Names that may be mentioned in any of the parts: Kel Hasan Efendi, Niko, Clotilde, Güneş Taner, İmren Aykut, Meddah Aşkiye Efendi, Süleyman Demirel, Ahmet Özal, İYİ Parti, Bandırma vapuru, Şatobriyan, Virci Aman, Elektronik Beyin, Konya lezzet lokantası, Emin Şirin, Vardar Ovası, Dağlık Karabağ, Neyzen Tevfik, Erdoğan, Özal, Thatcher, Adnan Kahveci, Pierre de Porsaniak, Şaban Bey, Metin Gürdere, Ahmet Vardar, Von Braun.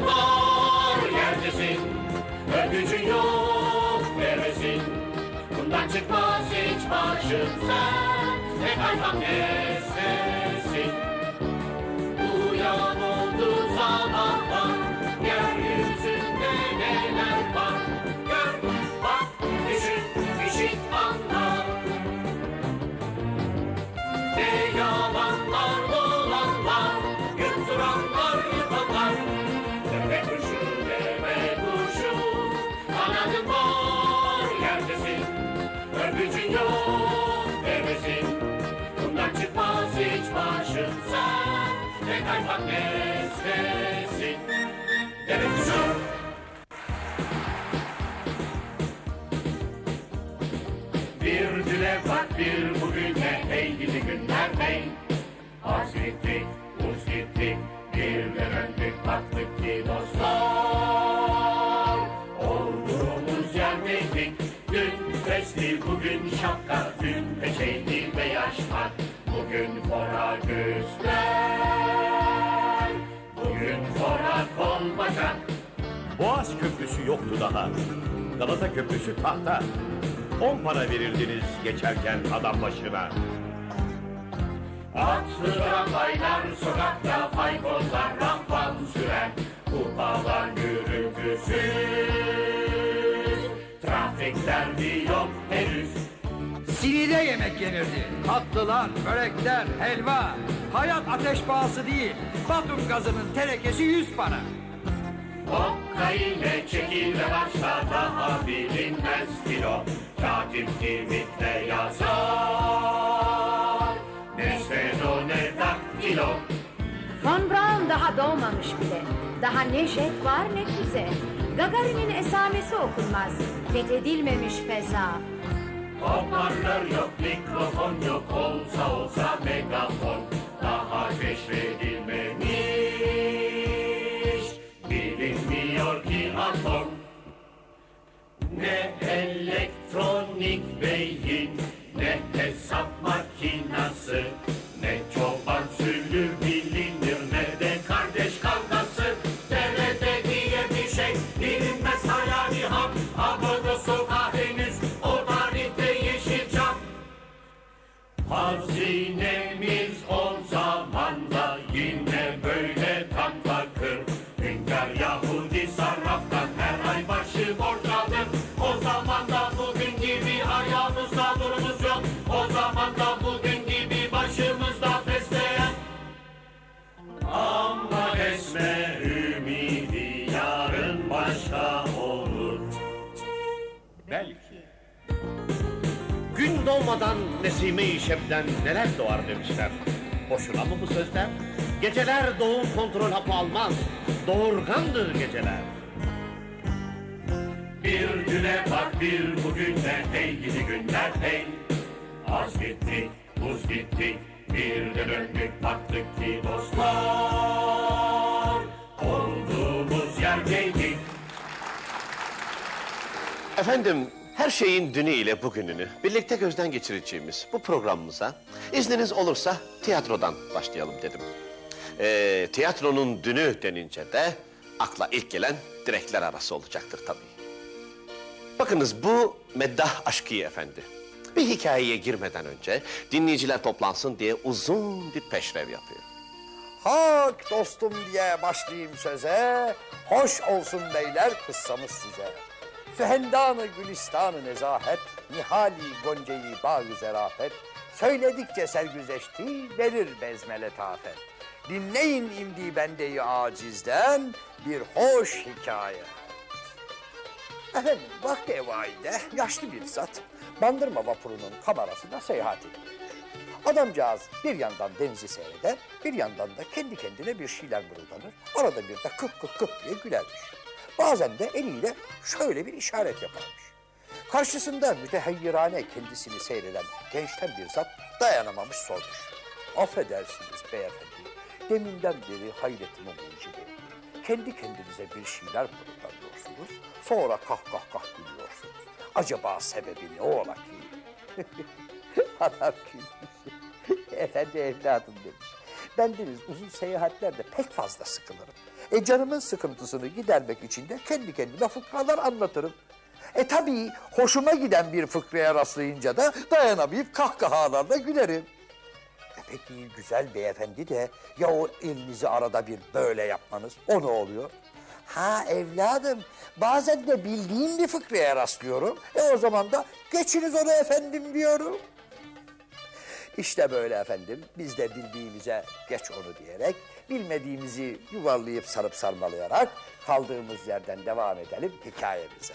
Hakkın var yerdesin, öpücün yok veresin. Bundan çıkmaz hiç başım sen, ne kayhan ne sesin. Uyan oldu sabahlar, yeryüzünde neler var. Gör, bak, düşün, işit, anla. Ne yalanlar, dolanlar, yutturanlar, yutanlar. Tepe kuşu, tepe kuşu, kanadın var yerdesin. Öpücün yok demesin, bundan çıkmaz hiç başın sen. Ne kayfak nesnesin, tepe kuşu. Bir düle bak bir bugüne, hey gidi günler hey. Az gittik, uz gittik, bir döndük baktık ki dostlar. Olduğumuz yerdeydik, dün fesli bugün şapka, dün peçeydi beyaz hat, bugün fora güçler, bugün fora kolbacan. Boğaz Köprüsü yoktu daha, Galata Köprüsü tahta. 10 para verirdiniz geçerken adam başına. Atlı tramvaylar sokakta, faykozlar rampan sürer. Kupalar gürültüsüz, trafik derdi yok henüz. Sivile yemek yenirdi. Tatlılar, börekler, helva. Hayat ateş pahası değil. Batum gazının terekesi 100 para. Okka ile çekilme başla, daha bilinmez kilo. Katip kimitle yazar, nesnedone daktilo. Von Braun daha doğmamış bile, daha ne jet var ne füze. Gagarin'in esamesi okunmaz, fethedilmemiş feza. Hoparlör yok, mikrofon yok, olsa olsa megafon. Daha keşfedilmemiş, bilinmiyor ki atom. Ne elektronik beyin, ne hesap makinası, ne çoban sülü bilinir, ne de kardeş kavgası. TRT diye bir şey bilinmez, hayali hap. Abone sokağı henüz, o tarihte yeşil cam. Hazinemiz o zamanda yine böyle takla kır. Hünkar Yahudi sarraftan her ay başı borcadır. O zaman da bugün gibi ayağımızda durumuz yok. O zaman da bugün gibi başımızda fesleğen. Ama esme ümidi yarın başka olur. Belki. Gün doğmadan Nesime-i Şeb'den neler doğar demişler. Boşuna mı bu sözler? Geceler doğum kontrol hapı almaz. Doğurgandır geceler. Bir güne bak bir bugüne, hey gidi günler hey. Az gittik, buz gittik, bir de döndük baktık ki dostlar, olduğumuz yerdeydik. Efendim, her şeyin dünü ile bugününü birlikte gözden geçireceğimiz bu programımıza izniniz olursa tiyatrodan başlayalım dedim. Tiyatronun dünü denince de akla ilk gelen Direkler Arası olacaktır tabii. Bakınız, bu Meddah Aşkiye Efendi. Bir hikayeye girmeden önce dinleyiciler toplansın diye uzun bir peşrev yapıyor. Hak dostum diye başlayayım söze, hoş olsun beyler kıssamız size. Sühendan-ı gülistanı nezahet, nihali gonceyi bağ-ı zerafet. Söyledikçe sergüzeşti, verir bezme letafet. Dinleyin imdi bendeyi acizden, bir hoş hikaye. Efendim, vakti evaide yaşlı bir zat, Bandırma vapurunun kamerasına seyahat ediyor. Adamcağız bir yandan denizi seyreder, bir yandan da kendi kendine bir şeyler mırıldanır. Arada bir de kık kık kık diye gülermiş. Bazen de eliyle şöyle bir işaret yaparmış. Karşısında mütehayyirane kendisini seyreden gençten bir zat dayanamamış sormuş. Affedersiniz beyefendi, deminden beri hayretime mucibi. Kendi kendinize bir şeyler mırıldanıyorsunuz, sonra kah kah kah gülüyorsunuz. Acaba sebebi ne ola ki? Adam gülmüş. Efendi evladım demiş. Bendeniz uzun seyahatlerde pek fazla sıkılırım. Canımın sıkıntısını gidermek için de kendi kendime fıkralar anlatırım. Tabii hoşuma giden bir fıkraya rastlayınca da dayanamayıp kahkahalarla gülerim. Peki güzel beyefendi de ya o elinizi arada bir böyle yapmanız, o ne oluyor? Ha evladım, bazen de bildiğim bir fıkraya rastlıyorum. O zaman da geçiniz onu efendim diyorum. İşte böyle efendim, biz de bildiğimize geç onu diyerek, bilmediğimizi yuvarlayıp sarıp sarmalayarak kaldığımız yerden devam edelim hikayemize.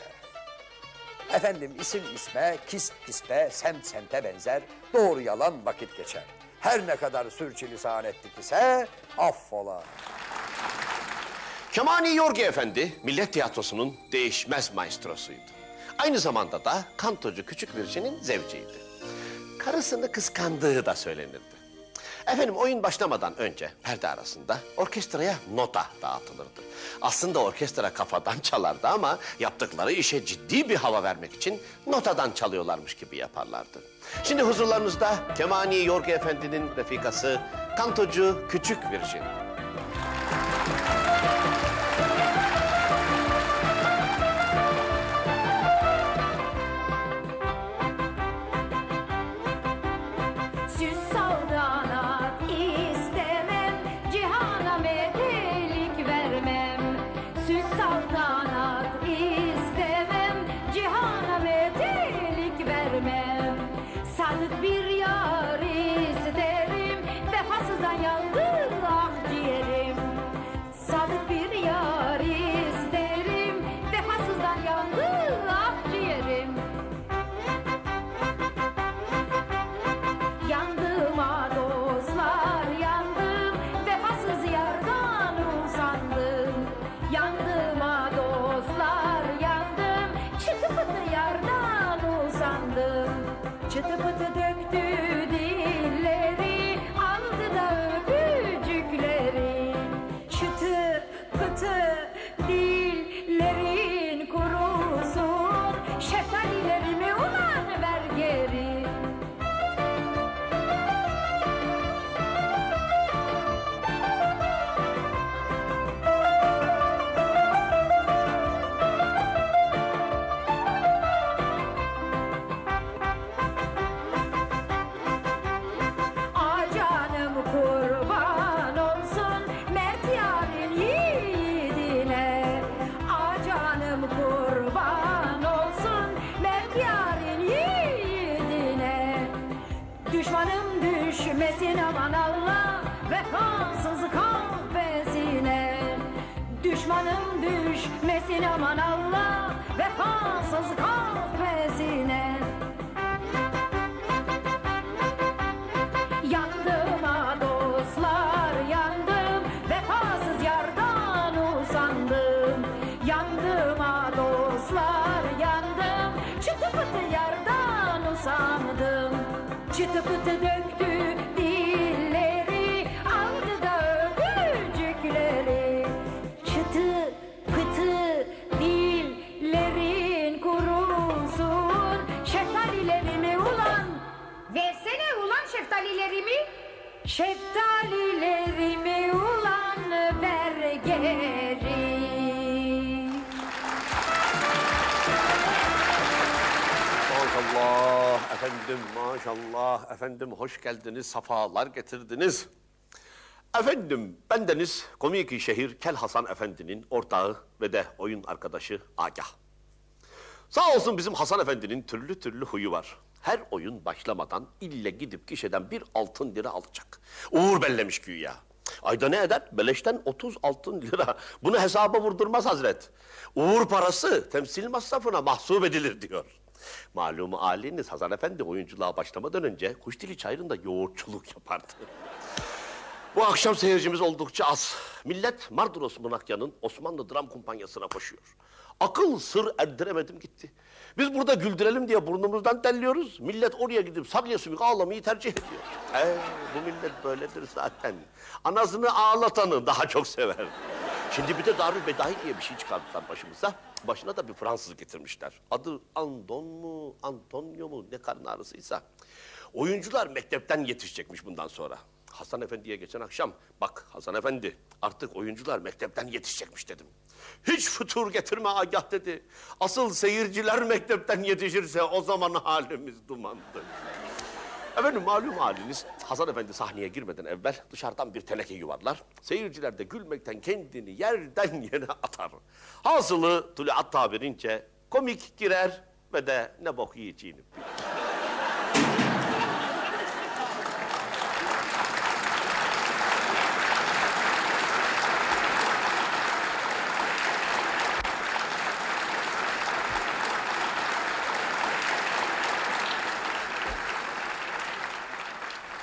Efendim isim isme, kisp kispe, semt semte benzer, doğru yalan vakit geçer. Her ne kadar sürçülisan ettik ise affola. Kemani Yorgi Efendi, Millet Tiyatrosu'nun değişmez maestrosuydu. Aynı zamanda da kantocu Küçük Virci'nin zevciydi. Karısını kıskandığı da söylenirdi. Efendim oyun başlamadan önce perde arasında orkestraya nota dağıtılırdı. Aslında orkestra kafadan çalardı ama yaptıkları işe ciddi bir hava vermek için notadan çalıyorlarmış gibi yaparlardı. Şimdi huzurlarınızda Kemani Yorgi Efendi'nin refikası kantocu Küçük Virci. Aman Allah vefasız kahpesine. Yandım ha dostlar yandım, vefasız yardan uzandım. Yandım ha dostlar yandım, çıtı pıtı yardan uzandım. Çıtı pıtı döktü dilleri, aldı da öpücükleri. Çıtı pıtı şeftalilerimi, şeftalilerimi ulan ver geri. Maşallah efendim, maşallah efendim, hoş geldiniz, safalar getirdiniz. Efendim, bendeniz komiki şehir Kel Hasan Efendi'nin ortağı ve de oyun arkadaşı Agah. Sağ olsun bizim Hasan Efendi'nin türlü türlü huyu var. Her oyun başlamadan ille gidip gişeden bir altın lira alacak. Uğur bellemiş güya. Ayda ne eder? Beleşten 30 altın lira. Bunu hesaba vurdurmaz Hazret. Uğur parası temsil masrafına mahsup edilir diyor. Malumu âliniz Hasan Efendi oyunculuğa başlamadan önce Kuşdili Çayırında yoğurtçuluk yapardı. Bu akşam seyircimiz oldukça az. Millet Madros Mınakyan'ın Osmanlı Dram Kumpanyası'na koşuyor. Akıl sır erdiremedim gitti. Biz burada güldürelim diye burnumuzdan telliyoruz. Millet oraya gidip sabiye sümük ağlamayı tercih ediyor. Bu millet böyledir zaten. Anasını ağlatanı daha çok sever. Şimdi bir de Darül Bedahi diye bir şey çıkarttılar başımıza. Başına da bir Fransız getirmişler. Adı Andon mu, Antonio mu, ne karnı ağrısıysa. Oyuncular mektepten yetişecekmiş bundan sonra. Hasan Efendi'ye geçen akşam, bak Hasan Efendi artık oyuncular mektepten yetişecekmiş dedim. Hiç fütur getirme agah dedi. Asıl seyirciler mektepten yetişirse o zaman halimiz dumandı. Efendim malum haliniz, Hasan Efendi sahneye girmeden evvel dışarıdan bir teneke yuvarlar. Seyirciler de gülmekten kendini yerden yere atar. Hasılı tuluat tabirince komik girer ve de ne bok yiyeceğini bilir.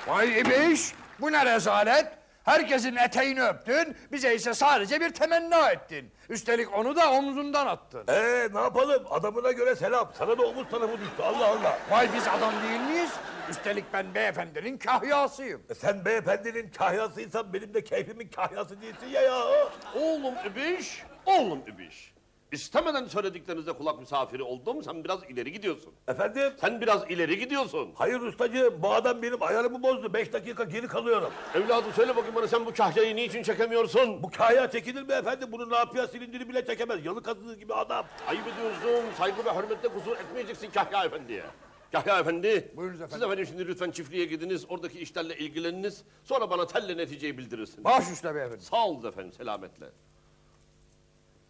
Vay ibiş, bu ne rezalet? Herkesin eteğini öptün, bize ise sadece bir temenni ettin. Üstelik onu da omzundan attın. Ne yapalım? Adamına göre selam, sana da omuz tarafı düştü, Allah Allah. Vay biz adam değil miyiz? Üstelik ben beyefendinin kahyasıyım. Sen beyefendinin kahyasıysan benim de keyfimin kahyası değilsin ya. Oğlum ibiş, oğlum ibiş. İstemeden söylediklerinize kulak misafiri oldum, sen biraz ileri gidiyorsun. Efendim? Sen biraz ileri gidiyorsun. Hayır ustacığım, bu adam benim ayarımı bozdu, 5 dakika geri kalıyorum. Evladım söyle bakayım bana, sen bu kahyayı niçin çekemiyorsun? Bu kahya çekilir mi efendim? Bunun rapia silindiri bile çekemez, yalı kadını gibi adam. Ayıp ediyorsun, saygı ve hürmetle kusur etmeyeceksin Kahya Efendi'ye. Kahya Efendi, buyurunuz efendim. Siz efendim şimdi lütfen çiftliğe gidiniz, oradaki işlerle ilgileniniz. Sonra bana telle neticeyi bildirirsiniz. Başüstüne beyefendi. Sağ olun efendim, selametle.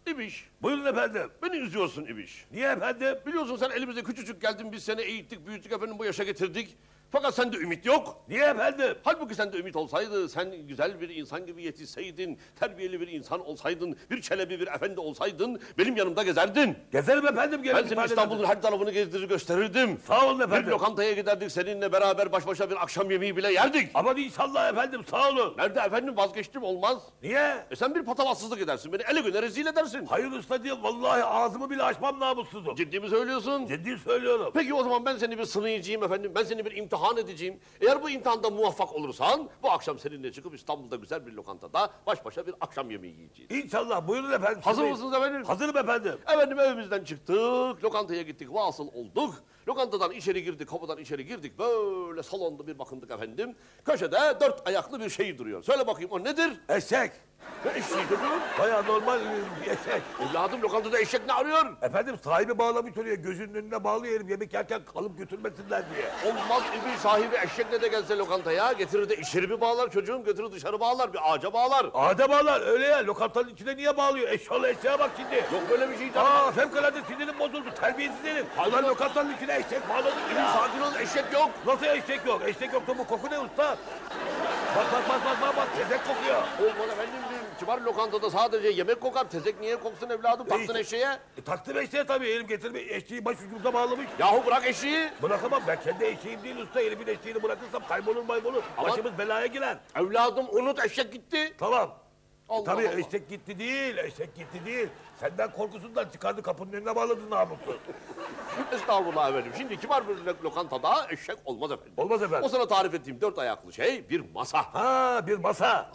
İbiş. Buyurun efendim. Beni üzüyorsun İbiş. Niye efendim? Biliyorsun sen elimize küçücük geldin, biz seni eğittik, büyüttük efendim, bu yaşa getirdik. Fakat sende ümit yok. Niye efendim? Halbuki sende ümit olsaydı, sen güzel bir insan gibi yetişseydin, terbiyeli bir insan olsaydın, bir çelebi bir efendi olsaydın, benim yanımda gezerdin. Gezerim efendim. Ben seni İstanbul'un her tarafını gezdirir gösterirdim. Sağ olun efendim. Bir lokantaya giderdik, seninle beraber baş başa bir akşam yemeği bile yerdik. Ama inşallah efendim, sağ olun. Nerede efendim, vazgeçtim, olmaz. Niye? Sen bir patavatsızlık edersin, beni ele güne rezil edersin. Hayır usta diye vallahi ağzımı bile açmam namussuzum. Ciddi mi söylüyorsun? Ciddi söylüyorum. Peki o zaman ben seni bir sınayacağım efendim, ben seni bir imtihan edeceğim. Eğer bu imtihanda muvaffak olursan bu akşam seninle çıkıp İstanbul'da güzel bir lokantada baş başa bir akşam yemeği yiyeceğiz. İnşallah, buyurun efendim. Hazır mısınız efendim? Hazırım efendim. Efendim evimizden çıktık, lokantaya gittik, vasıl olduk. Lokantadan içeri girdik, kapıdan içeri girdik. Böyle salonda bir bakındık efendim. Köşede 4 ayaklı bir şey duruyor. Söyle bakayım o nedir? Eşek. Ne eşeği duruyor? Bayağı normal bir eşek. Evladım lokantada eşek ne arıyor? Efendim sahibi bağlamış oraya, gözünün önüne bağlı yerim, yemek yerken kalıp götürmesinler diye. Olmaz İbiş, sahibi eşekle de gelse lokantaya, getirir de içeri mi bağlar çocuğum, götürür dışarı bağlar, bir ağaca bağlar. Ağaca bağlar öyle ya, lokantanın içine niye bağlıyor? Eşyalı eşeğe bak şimdi. Yok böyle bir şey. Fevkalade sinirim bozuldu, terbiyesiz herif. Ulan lokantanın içine eşek bağladık ya. Sakin ol, eşek yok. Nasıl eşek yok? Eşek yoksa bu koku ne usta? Bak, tezek kokuyor. Olmaz efendim, kibar lokantada sadece yemek kokar, tezek niye koksun evladım, taktın eşeğe. Taktım eşeğe tabii, elim getirme, eşeği baş ucumuza bağlamış. Yahu bırak eşeği. Bırakamam, ben kendi eşeğim değil usta, elimin eşeğini bırakırsam kaybolur maybolur, başımız belaya girer. Evladım unut, eşek gitti. Tamam. Tabii eşek gitti değil, Senden korkusundan çıkardı, kapının önüne bağladın namussuz. Estağfurullah efendim. Şimdi kibar bir lokantada eşek olmaz efendim. Olmaz efendim. O sana tarif ettiğim 4 ayaklı şey bir masa. Ha, bir masa.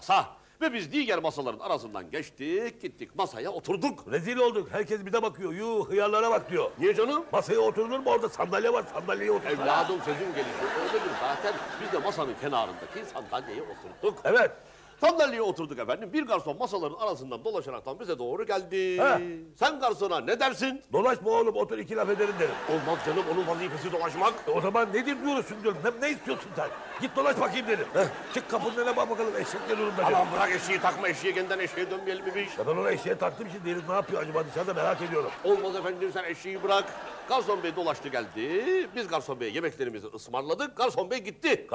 Ve biz diğer masaların arasından geçtik, gittik masaya oturduk. Rezil olduk, herkes bize bakıyor, yuh hıyarlara bak diyor. Niye canım? Masaya oturulur mu, orada sandalye var, sandalyeye otur. Evladım sözüm gelişiyor, öyledir zaten. Biz de masanın kenarındaki sandalyeye oturduk. Evet. Sandalyeye oturduk efendim, bir garson masaların arasından dolaşaraktan bize doğru geldi. Sen garsona ne dersin? Dolaşma oğlum, otur 2 laf ederim derim. Olmaz canım, onun vazifesi dolaşmak. O zaman nedir diyoruz şimdi, ne istiyorsun sen? Git dolaş bakayım derim. Çık kapının önüne bak bakalım, eşek ne durumda. Aman bırak eşeği, takma eşeği, kendinden eşeğe dönmeyelim mi iş? Ya ben ona eşeğe taktım şimdi, herif ne yapıyor acaba dışarıda, merak ediyorum. Olmaz efendim, sen eşeği bırak. Garson bey dolaştı geldi, biz garson beye yemeklerimizi ısmarladık, garson bey gitti.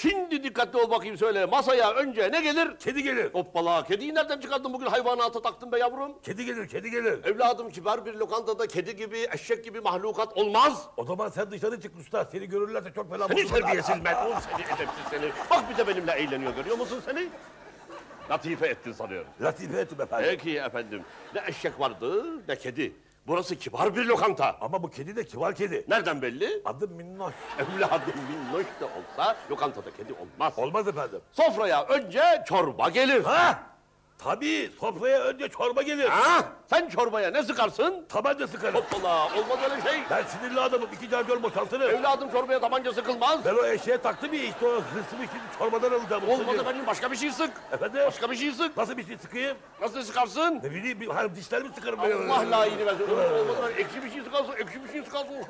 Şimdi dikkatli ol bakayım, söyle masaya önce ne gelir? Kedi gelir. Hoppala, kediyi nereden çıkardın bugün, hayvanata taktın be yavrum? Kedi gelir. Evladım kibar bir lokantada kedi gibi, eşek gibi mahlukat olmaz. O zaman sen dışarı çık usta, seni görürlerse çok fena bozulur. Seni terbiyesiz menun, seni edepsiz seni. Bak bir de benimle eğleniyor, görüyor musun seni? Latife ettin sanıyorum. Latife ettim efendim. Peki efendim, ne eşek vardı ne kedi. Burası kibar bir lokanta. Ama bu kedi de kibar kedi. Nereden belli? Adı Minnoş. Evladım Minnoş da olsa lokantada kedi olmaz. Olmaz efendim. Sofraya önce çorba gelir. Tabii, sofraya önce çorba gelir. Ha? Sen çorbaya ne sıkarsın? Tabanca sıkarım. Hoppala, olmaz öyle şey. Ben sinirli adamım, iki carcör boşaltırım. Evladım çorbaya tabanca sıkılmaz. Ben o eşeğe taktım ya, işte o hırsımı şimdi çorbadan alacağım. Olmaz efendim, başka bir şey sık. Efendim? Başka bir şey sık. Nasıl bir şey sıkayım? Nasıl sıkarsın? Ne bileyim, hani dişlerimi sıkarım. Allah layığını versin. Olmaz efendim, ekşi bir şey sıkarsın, ekşi bir şey sıkarsın. Ne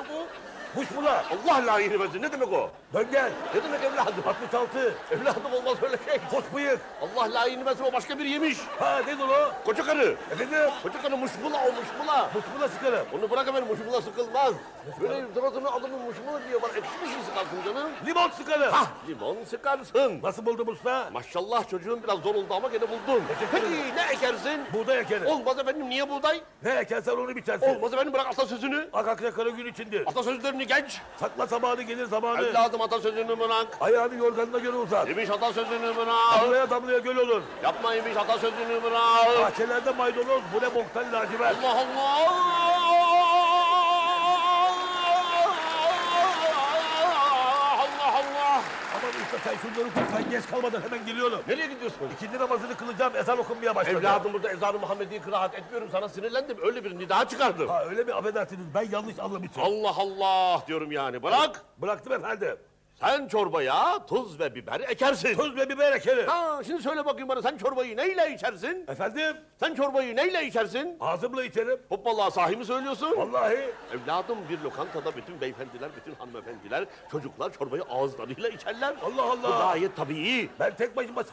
bu? Kuş bula. Allah layığını versin. Ne demek o? Döngel. Ne demek evladım? 66. Evladım olmaz öyle şey. Koç bıyık. Allah layığını versin. O başka biri yemiş. Ha nedir o? Koca karı. Efendim? Koca karı muşmula o muşmula. Muşmula sıkarım. Onu bırak efendim. Muşmula sıkılmaz. Böyle zıratını adamın muşmula diyor bana. Ekşi bir şey sıkarsın canım. Limon sıkarım. Hah limon sıkarsın. Nasıl buldun usta? Maşallah çocuğun biraz zor oldu ama gene buldun. Peki ne ekersin? Buğday ekerim. Olmaz efendim. Niye buğday? Ne ekersen onu bitersin. Olmaz efendim. Bırak atasözünü. Akakya kara gün içindir. Atasözlerini genç. Sakla sabahını gelir zamanı. Evladım atasözünü bırak. Ayağını yorganına göre uzat. İmiş atasözünü bırak. Damlaya damlaya göl olur. Yapma imiş atasözünü bırak. Bahçelerde maydanoz, bu ne boktan lacivert. Allah Allah. Sen şunları kur, sen geç kalmadan hemen geliyorum. Nereye gidiyorsun? İkindi namazını kılacağım, ezan okunmaya başladı. Evladım burada ezan-ı Muhammedi'yi kıraat etmiyorum, sana sinirlendim. Öyle bir nida çıkardım. Ha öyle mi? Affedersiniz, ben yanlış anlamışım. Allah Allah diyorum yani, bırak. Bıraktım efendim. Sen çorbaya tuz ve biber ekersin. Tuz ve biber ekerim. Ha şimdi söyle bakayım bana, sen çorbayı neyle içersin? Efendim? Sen çorbayı neyle içersin? Ağzımla içerim. Hoppala sahi mi söylüyorsun? Vallahi. Evladım bir lokantada bütün beyefendiler, bütün hanımefendiler, çocuklar çorbayı ağızlarıyla içerler. Allah Allah. Bu gayet tabii. Ben tek başıma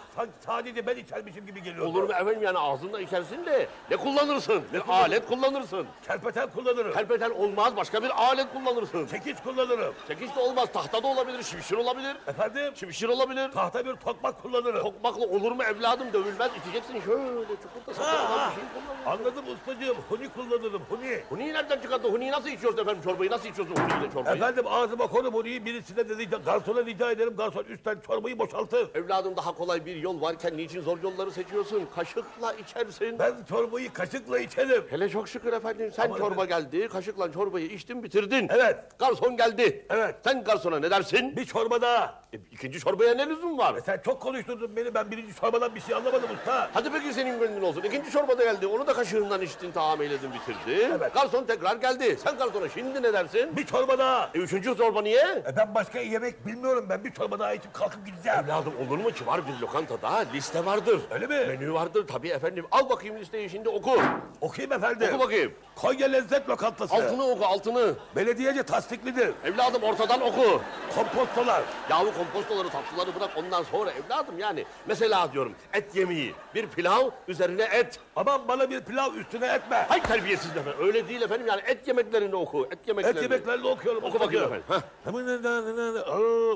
sadece ben içermişim gibi geliyor. Olur mu efendim yani ağzınla içersin de ne kullanırsın? Bir alet kullanırsın. Kerpeten kullanırım. Kerpeten olmaz, başka bir alet kullanırsın. Çekiç kullanırım. Çekiç de olmaz, tahta da olabilir. Şimşir olabilir. Efendim? Şimşir olabilir. Tahta bir tokmak kullanırım. Tokmakla olur mu evladım? Dövülmez, iteceksin şöyle çukurda sapan bir şey kullanırım. Anladım ustacığım. Huni kullanırım, huni. Huniyi nereden çıkarttın? Huniyi nasıl içiyorsun efendim? Çorbayı nasıl içiyorsun huniyle çorbayı? Efendim ağzıma konup huniyi birisine de garsona rica ederim. Garson üstten çorbayı boşaltır. Evladım daha kolay bir yol varken niçin zor yolları seçiyorsun? Kaşıkla içersin. Ben çorbayı kaşıkla içerim. Hele çok şükür efendim. Sen ama çorba efendim geldi. Kaşıkla çorbayı içtin, bitirdin. Evet. Garson geldi. Evet. Sen garsona ne dersin? Bir çorba daha. İkinci çorbaya ne lüzum var? Sen çok konuşturdun beni, ben birinci çorbadan bir şey anlamadım usta. Hadi peki senin gönlün olsun. İkinci çorbada geldi, onu da kaşığından içtin, tamam eyledin, bitirdin. Evet. Garson tekrar geldi. Sen garsona şimdi ne dersin? Bir çorba daha. Üçüncü çorba niye? Ben başka yemek bilmiyorum, ben bir çorba daha içip kalkıp gideceğim. Evladım olur mu ki, var bir lokantada liste vardır. Öyle mi? Menü vardır tabii efendim. Al bakayım listeyi şimdi oku. Okuyayım efendim. Oku bakayım. Konya lezzet lokantası. Altını oku, altını. Belediyece tasdiklidir. Evladım ortadan oku. Kompostolar. Yahu kompostoları, tatlıları bırak ondan sonra evladım yani. Mesela diyorum et yemeği. Bir pilav, üzerine et. Aman bana bir pilav üstüne etme. Hay terbiyesiz efendim. Öyle değil efendim yani et yemeklerini oku. Et yemeklerini. Et yemeklerini okuyorum. Oku bakayım efendim.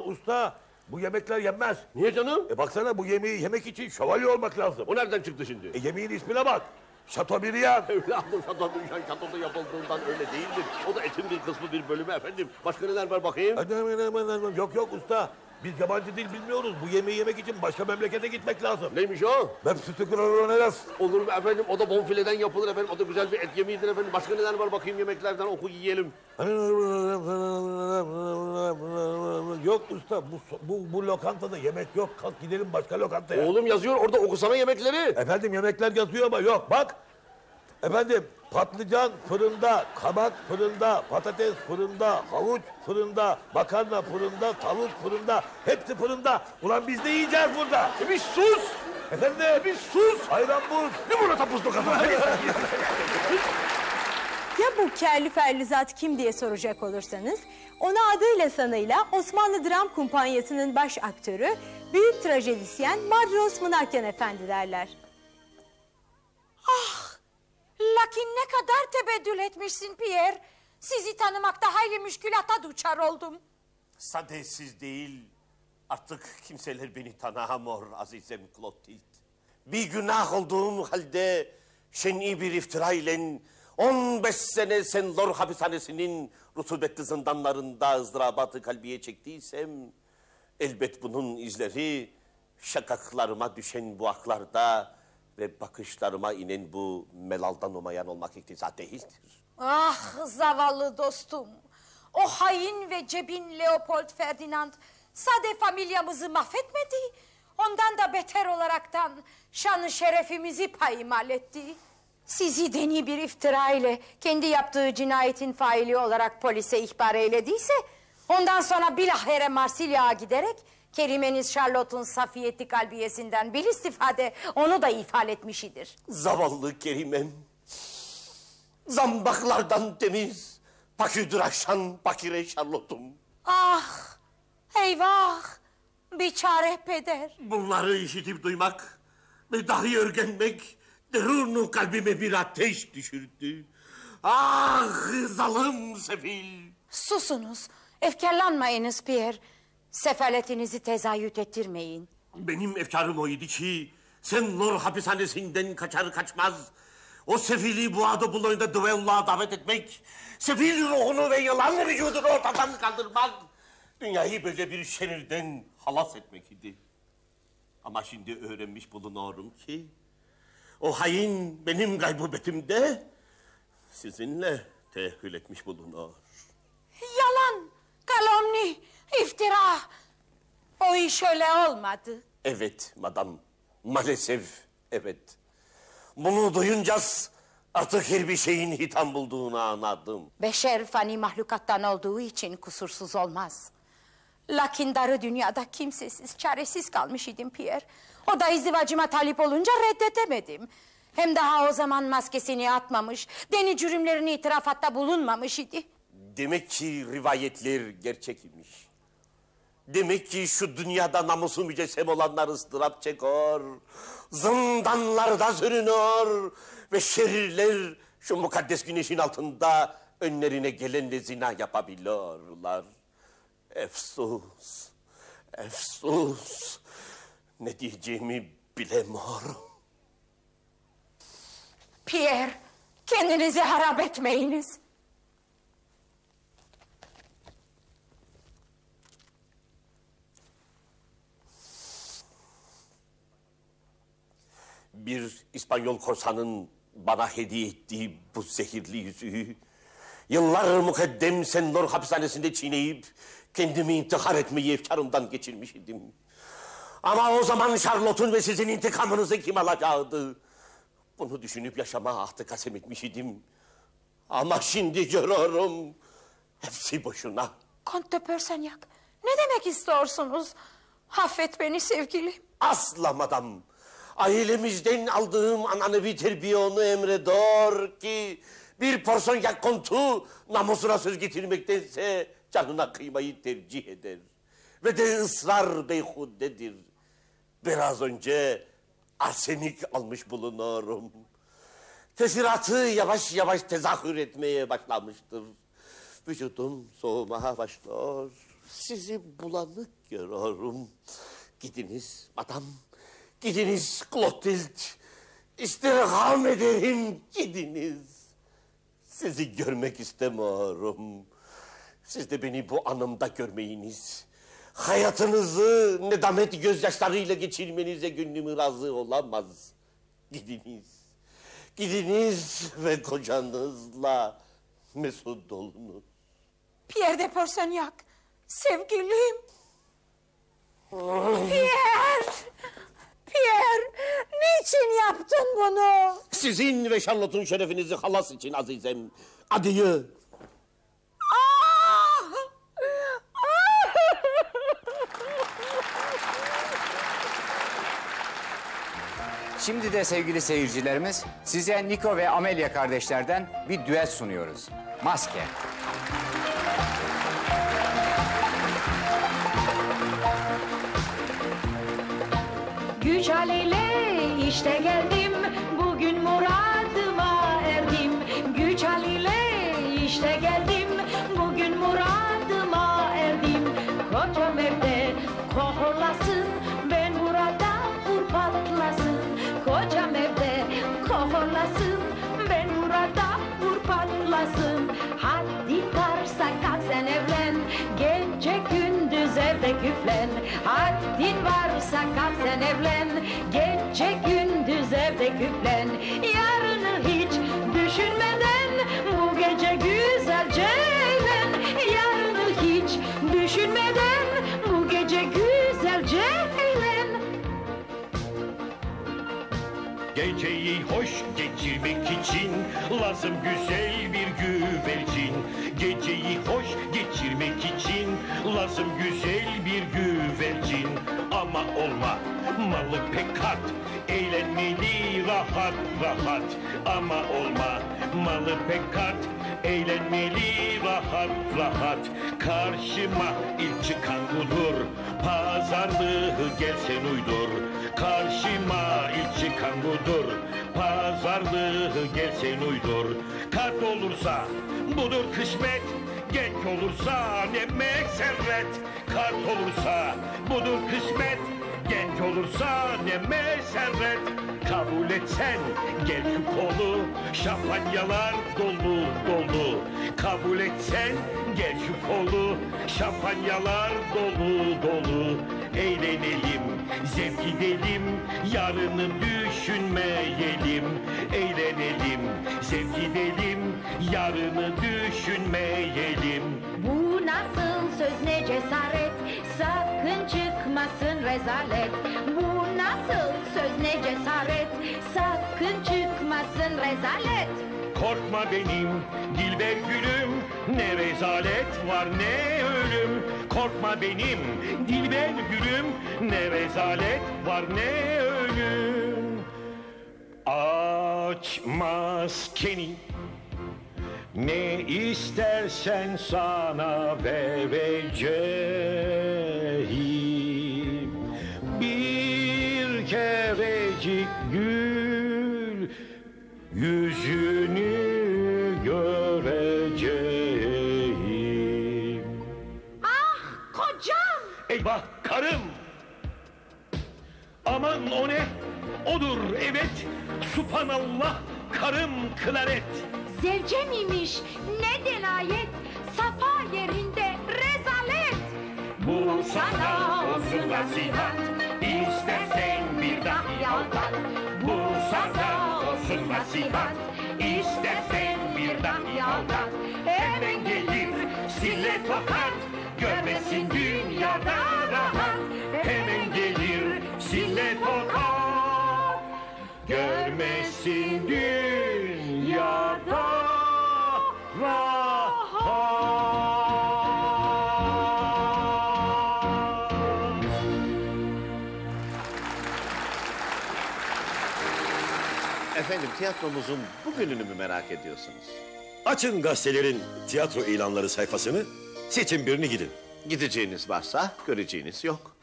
Usta. Bu yemekler yenmez. Niye canım? Baksana bu yemeği yemek için şövalye olmak lazım. O nereden çıktı şimdi? Yemeğin ismine bak. Şatobriyan. Evladım Şatobriyan şatoda yapıldığından öyle değildir. O da etin bir kısmı, bir bölümü efendim. Başka neler var bakayım? Yok yok usta. Biz yabancı dil bilmiyoruz. Bu yemeği yemek için başka memlekete gitmek lazım. Neymiş o? Olur mu efendim? O da bonfileden yapılır efendim. O da güzel bir et yemeğidir efendim. Başka neler var bakayım yemeklerden? Oku yiyelim. Yok usta. Bu lokantada yemek yok. Kalk gidelim başka lokantaya. Oğlum yazıyor orada, okusana yemekleri. Efendim yemekler yazıyor ama yok. Bak. Efendim patlıcan fırında, kabak fırında, patates fırında, havuç fırında, makarna fırında, tavuk fırında, hepsi fırında. Ulan biz de yiyeceğiz burada. Bir sus! Efendim bir sus! Ayran buz! Ne burada buzlu kafa? Ya bu Kerli Ferli zat kim diye soracak olursanız, ona adıyla sanıyla Osmanlı Dram Kumpanyası'nın baş aktörü, büyük trajedisyen Madros Mınakyan Efendi derler. Ah! Lakin ne kadar tebeddül etmişsin Pierre. Sizi tanımakta hayli müşkülata duçar oldum. Sadece siz değil, artık kimseler beni tanıyamıyor azizem Clotilde. Bir günah olduğum halde şen'i bir iftira ile 15 sene Senlor hapishanesinin rutubetli zindanlarında ızdırabatı kalbiye çektiysem, elbet bunun izleri şakaklarıma düşen bu aklarda ve bakışlarıma inen bu melaldan umayan olmak iktiza değildir. Ah zavallı dostum. O hain ve cebin Leopold Ferdinand sade familyamızı mahvetmedi. ondan da beter olaraktan şanı şerefimizi payimal etti. Sizi deni bir iftira ile kendi yaptığı cinayetin faili olarak polise ihbar eylediyse, ondan sonra bilahare Marsilya'ya giderek Kerimeniz Charlotte'un safiyeti kalbiyesinden bir istifade onu da ifade etmiş idir. Zavallı Kerimem, zambaklardan temiz, paküdür aşan pakire Charlotte'um. Ah, eyvah, biçare peder. Bunları işitip duymak ve dahi örgenmek, derunu kalbime bir ateş düşürdü. Ah, zalim sefil. Susunuz, efkarlanmayınız Pierre. Sefaletinizi tezahüt ettirmeyin. Benim efkarım o idi ki, sen Lor hapishanesinden kaçar kaçmaz, o sefili bu adı buloyunda düvelluğa davet etmek, sefil ruhunu ve yılan vücudunu ortadan kaldırmak, dünyayı böyle bir şeriden halas etmek idi. Ama şimdi öğrenmiş bulunuyorum ki, o hain benim gaybubetimde sizinle tehvil etmiş bulunur. Yalan, kalomni, iftira. O iş öyle olmadı. Evet madam, maalesef evet. Bunu duyunca artık her bir şeyin hitam bulduğunu anladım. Beşer fani mahlukattan olduğu için kusursuz olmaz. Lakin darı dünyada kimsesiz, çaresiz kalmış idim Pierre. O da izdivacıma talip olunca reddedemedim. Hem daha o zaman maskesini atmamış, deni cürümlerini itirafatta bulunmamış idi. Demek ki rivayetler gerçek imiş. Demek ki şu dünyada namusu mücessem olanlar ıstırap çeker, zindanlarda sürünür ve şerirler şu mukaddes güneşin altında önlerine gelenle zina yapabiliyorlar. Efsus, efsus. Ne diyeceğimi bilemiyorum. Pierre, kendinizi harap etmeyiniz. Bir İspanyol korsanın bana hediye ettiği bu zehirli yüzüğü, yıllar mukaddem Senlor hapishanesinde çiğneyip kendimi intihar etmeyi efkarımdan geçirmiş idim. Ama o zaman Charlotte'un ve sizin intikamınızı kim alacaktı? Bunu düşünüp yaşama ahtı kasem etmiş idim. Ama şimdi görüyorum, hepsi boşuna. Kont de Porsaniak, ne demek istiyorsunuz? Affet beni sevgilim. Asla madam. Ailemizden aldığım ananevi terbiye onu emrediyor ki, bir Porsaniak kontu namusuna söz getirmektense canına kıymayı tercih eder. Ve de ısrar beyhudedir. Biraz önce arsenik almış bulunuyorum. Tesiratı yavaş yavaş tezahür etmeye başlamıştır. Vücudum soğumaya başlıyor. Sizi bulanık görüyorum. Gidiniz madam, gidiniz Clotilde. İstirham ederim, gidiniz. Sizi görmek istemiyorum. Siz de beni bu anımda görmeyiniz. Hayatınızı nedamet gözyaşlarıyla geçirmenize gönlüm razı olamaz. Gidiniz. Gidiniz ve kocanızla mesut olunuz. Pierre de Porsaniak, sevgilim. Pierre! Pierre, niçin yaptın bunu? Sizin ve Charlotte'un şerefinizi halas için azizem. Adieu. Şimdi de sevgili seyircilerimiz, size Niko ve Amelia kardeşlerden bir düet sunuyoruz. Maske. Güç haliyle işte geldim, bugün muradıma erdim. Güç haliyle işte geldim, bugün muradıma erdim. Koca mevde kohorlasın, ben burada vur patlasın. Koca mevde kohorlasın, ben burada vur patlasın. Hadi varsa kalk sen evlen, gece gündüz evde küflen. Hadi varsa kalk sen evlen, gece gündüz evde küflen. Yarını hiç düşünmeden bu gece güzelce eğlen. Yarını hiç düşünmeden bu gece güzelce eğlen. Geceyi hoş geçirmek için lazım güzel bir güvercin. Geceyi hoş geçirmek için lazım güzel bir güvercin. Ama olma malı pek hat, eğlenmeli rahat rahat. Ama olma malı pek hat, eğlenmeli rahat rahat. Karşıma ilk çıkan budur, pazarlığı gelsen uydur. Karşıma ilk çıkan budur, pazarlığı gelsen uydur. Kart olursa budur kısmet, genç olursa demek servet. Kart olursa budur kısmet, genç olursa demek servet. Kabul etsen gel şu kolu, şampanyalar dolu dolu. Kabul etsen gel şu kolu, şampanyalar dolu dolu. Eğlenelim, zevk edelim, yarını düşünmeyelim. Eğlenelim, zevk edelim, yarını düşünmeyelim. Bu nasıl söz, ne cesaret, sakın çıkmasın rezalet. Bu nasıl söz, ne cesaret, sakın çıkmasın rezalet. Korkma benim dilber gülüm, ne rezalet var ne ölüm. Korkma benim dilber gülüm, ne rezalet var ne ölüm. Aç maskeni, ne istersen sana vereceğim. Bir kerecik gül, yüzünü göreceğim. Ah kocam! Eyvah karım! Aman o ne? Odur evet, subhanallah karım klaret. Zevcem imiş, ne delayet, safa yerinde rezalet. Bu sana olsun nasihat, istersen bir dahi aldat. Bu sana olsun nasihat, istersen bir dahi aldat. Hemen gelir sille tokat, görmesin dünyada rahat. Hemen gelir sille tokat, görmesin dünyada rahat. Efendim, tiyatromuzun bugününü mü merak ediyorsunuz? Açın gazetelerin tiyatro ilanları sayfasını, seçin birini gidin. Gideceğiniz varsa, göreceğiniz yok.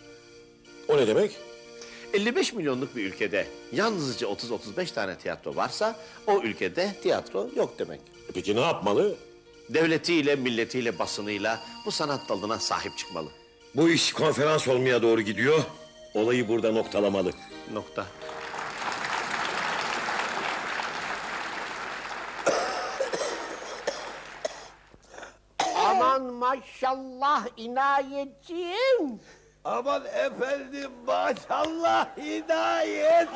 O ne demek? 55 milyonluk bir ülkede yalnızca 30-35 tane tiyatro varsa, o ülkede tiyatro yok demek. Peki ne yapmalı? Devletiyle, milletiyle, basınıyla bu sanat dalına sahip çıkmalı. Bu iş konferans olmaya doğru gidiyor, olayı burada noktalamalı. Nokta. Aman maşallah inayetciğim. Aman efendim maşallah hidayet!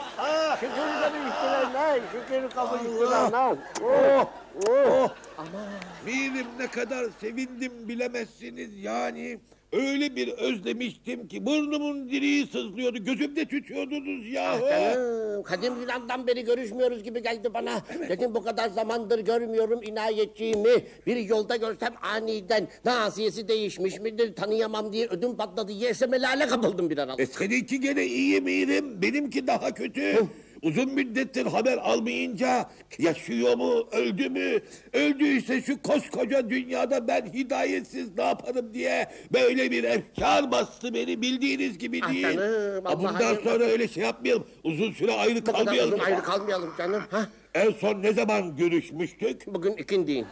Şükür kabul ettiler lan, şükür kabul ettiler lan! Oh! Oh! Aman! Mirim ne kadar sevindim bilemezsiniz yani! Öyle bir özlemiştim ki burnumun diriği sızlıyordu, gözümde tütüyordunuz yahu! Ah, kadim Yunan'dan beri görüşmüyoruz gibi geldi bana! Evet. Dedim bu kadar zamandır görmüyorum inayetçiğimi, bir yolda görsem aniden naziyesi değişmiş midir tanıyamam diye ödüm patladı, yerseme lale kapıldım bir aralık! Seninki gene iyi Mirim, benimki daha kötü! Hı. Uzun müddettir haber almayınca yaşıyor mu, öldü mü? Öldüyse şu koskoca dünyada ben hidayetsiz ne yaparım diye böyle bir efkar bastı beni bildiğiniz gibi değil. Ah canım, bundan sonra öyle şey yapmayalım, uzun süre ayrı kalmayalım. Uzun ayrı kalmayalım canım. Ha? En son ne zaman görüşmüştük? Bugün ikindiğin.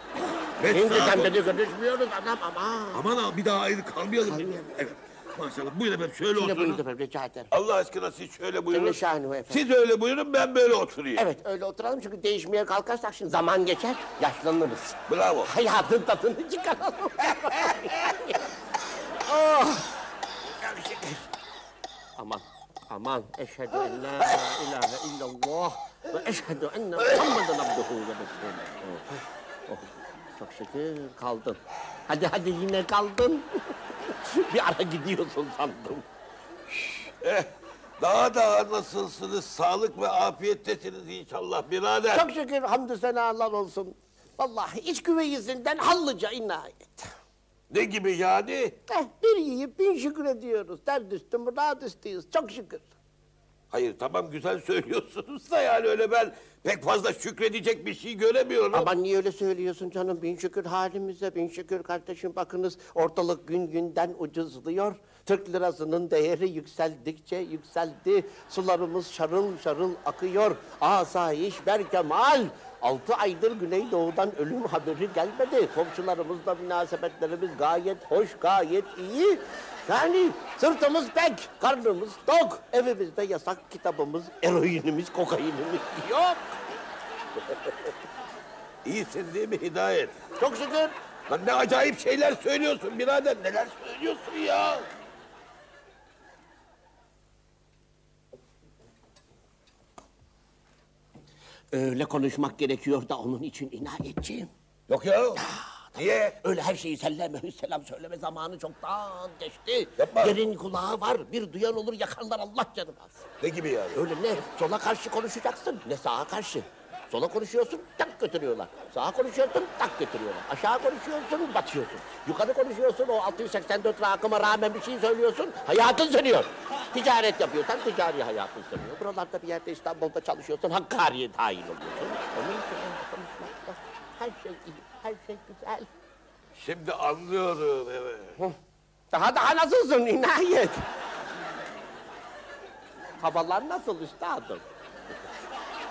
Şimdi sen beni görüşmüyoruz anam ama. Aman bir daha ayrı kalmayalım. Evet. Maşallah, buyurun efendim, şöyle oturun. Şöyle buyurun efendim, rica ederim. Allah aşkına siz şöyle buyurun. Siz öyle buyurun, ben böyle oturayım. Evet, öyle oturalım çünkü değişmeye kalkarsak şimdi zaman geçer, yaşlanırız. Bravo. Hayatın tadını çıkaralım. Oh! Aman, aman. Eşhedü en la ilahe illallah ve eşhedü enne Muhammeden abduhu ve resulüh. Çok şükür, kaldın. Hadi hadi yine kaldın. Bir ara gidiyorsun sandım. Daha da nasılsınız? Sağlık ve afiyettesiniz inşallah birader. Çok şükür, hamdü senalar olsun. Vallahi iç güveysinden hallıca inayet. Ne gibi yani? Bir yiyip bin şükür ediyoruz. Dert üstüm, rahat üstüyüz. Çok şükür. Hayır tamam, güzel söylüyorsunuz da yani öyle ben pek fazla şükredecek bir şey göremiyorum. Ama niye öyle söylüyorsun canım? Bin şükür halimize, bin şükür kardeşim. Bakınız ortalık gün günden ucuzluyor. Türk lirasının değeri yükseldikçe yükseldi. Sularımız şarıl şarıl akıyor. Asayiş berkemal. 6 aydır Güneydoğu'dan ölüm haberi gelmedi. Komşularımızla münasebetlerimiz gayet hoş, gayet iyi. Yani sırtımız pek, karnımız tok. Evimizde yasak kitabımız, eroinimiz, kokainimiz yok. İyisin değil mi Hidayet? Çok şükür. Lan ne acayip şeyler söylüyorsun birader, neler söylüyorsun ya? Öyle konuşmak gerekiyor da onun için inayetçiyim. Yok ya. Niye? Öyle her şeyi selleme, selam söyleme zamanı çoktan geçti. Yapma. Yerin kulağı var, bir duyan olur yakarlar Allah canına. Ne gibi yani? Öyle ne sola karşı konuşacaksın, ne sağa karşı. Sola konuşuyorsun, tak götürüyorlar. Sağa konuşuyorsun, tak götürüyorlar. Aşağı konuşuyorsun, batıyorsun. Yukarı konuşuyorsun, o 684 rakıma rağmen bir şey söylüyorsun, hayatın sönüyor. Ticaret yapıyorsan ticari hayatın sönüyor. Buralarda bir yerde İstanbul'da çalışıyorsun, Hakkari'ye tayin oluyorsun. Onun için her şey iyi, her şey güzel. Şimdi anlıyorum, evet. Daha nasılsın inayet? Havalar nasıl üstadım?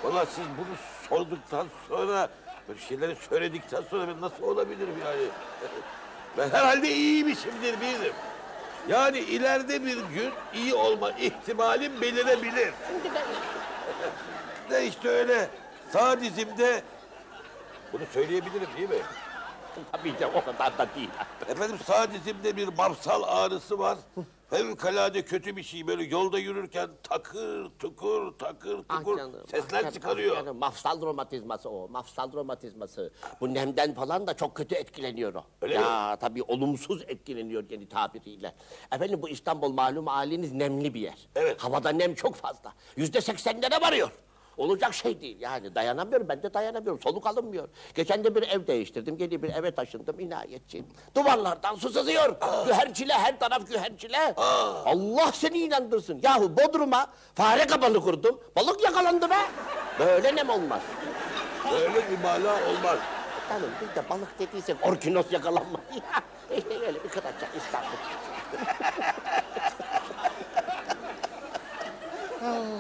Valla siz bunu sorduktan sonra, böyle şeyleri söyledikten sonra ben nasıl olabilirim yani? Ben herhalde iyiymişimdir bilirim. Yani ileride bir gün iyi olma ihtimalim belirebilir. Ne işte öyle sağ dizimde... Bunu söyleyebilirim değil mi? Tabii de o kadar da değil. Efendim sağ dizimde bir mafsal ağrısı var. Fevkalade kötü bir şey, böyle yolda yürürken takır tukur takır tukur sesler çıkarıyor. Canım, mafsal romatizması o, mafsal romatizması. Bu nemden falan da çok kötü etkileniyor o. Öyle ya mi? Tabii olumsuz etkileniyor yeni tabiriyle. Efendim bu İstanbul malum haliniz nemli bir yer. Evet. Havada nem çok fazla, %80'lere varıyor. Olacak şey değil yani, dayanamıyorum, ben de dayanamıyorum, soluk alınmıyor. Geçen de bir ev değiştirdim, yeni bir eve taşındım, inayetçiyim. Duvarlardan su sızıyor, güherçile, her taraf güherçile. Allah seni inandırsın, yahu Bodrum'a fare kabalı kurdum, balık yakalandı be. Böyle nem olmaz. Böyle bir bala olmaz. Canım biz de balık dediysek orkinos yakalanmaz ya. İşte öyle bir kıraçak İstanbul.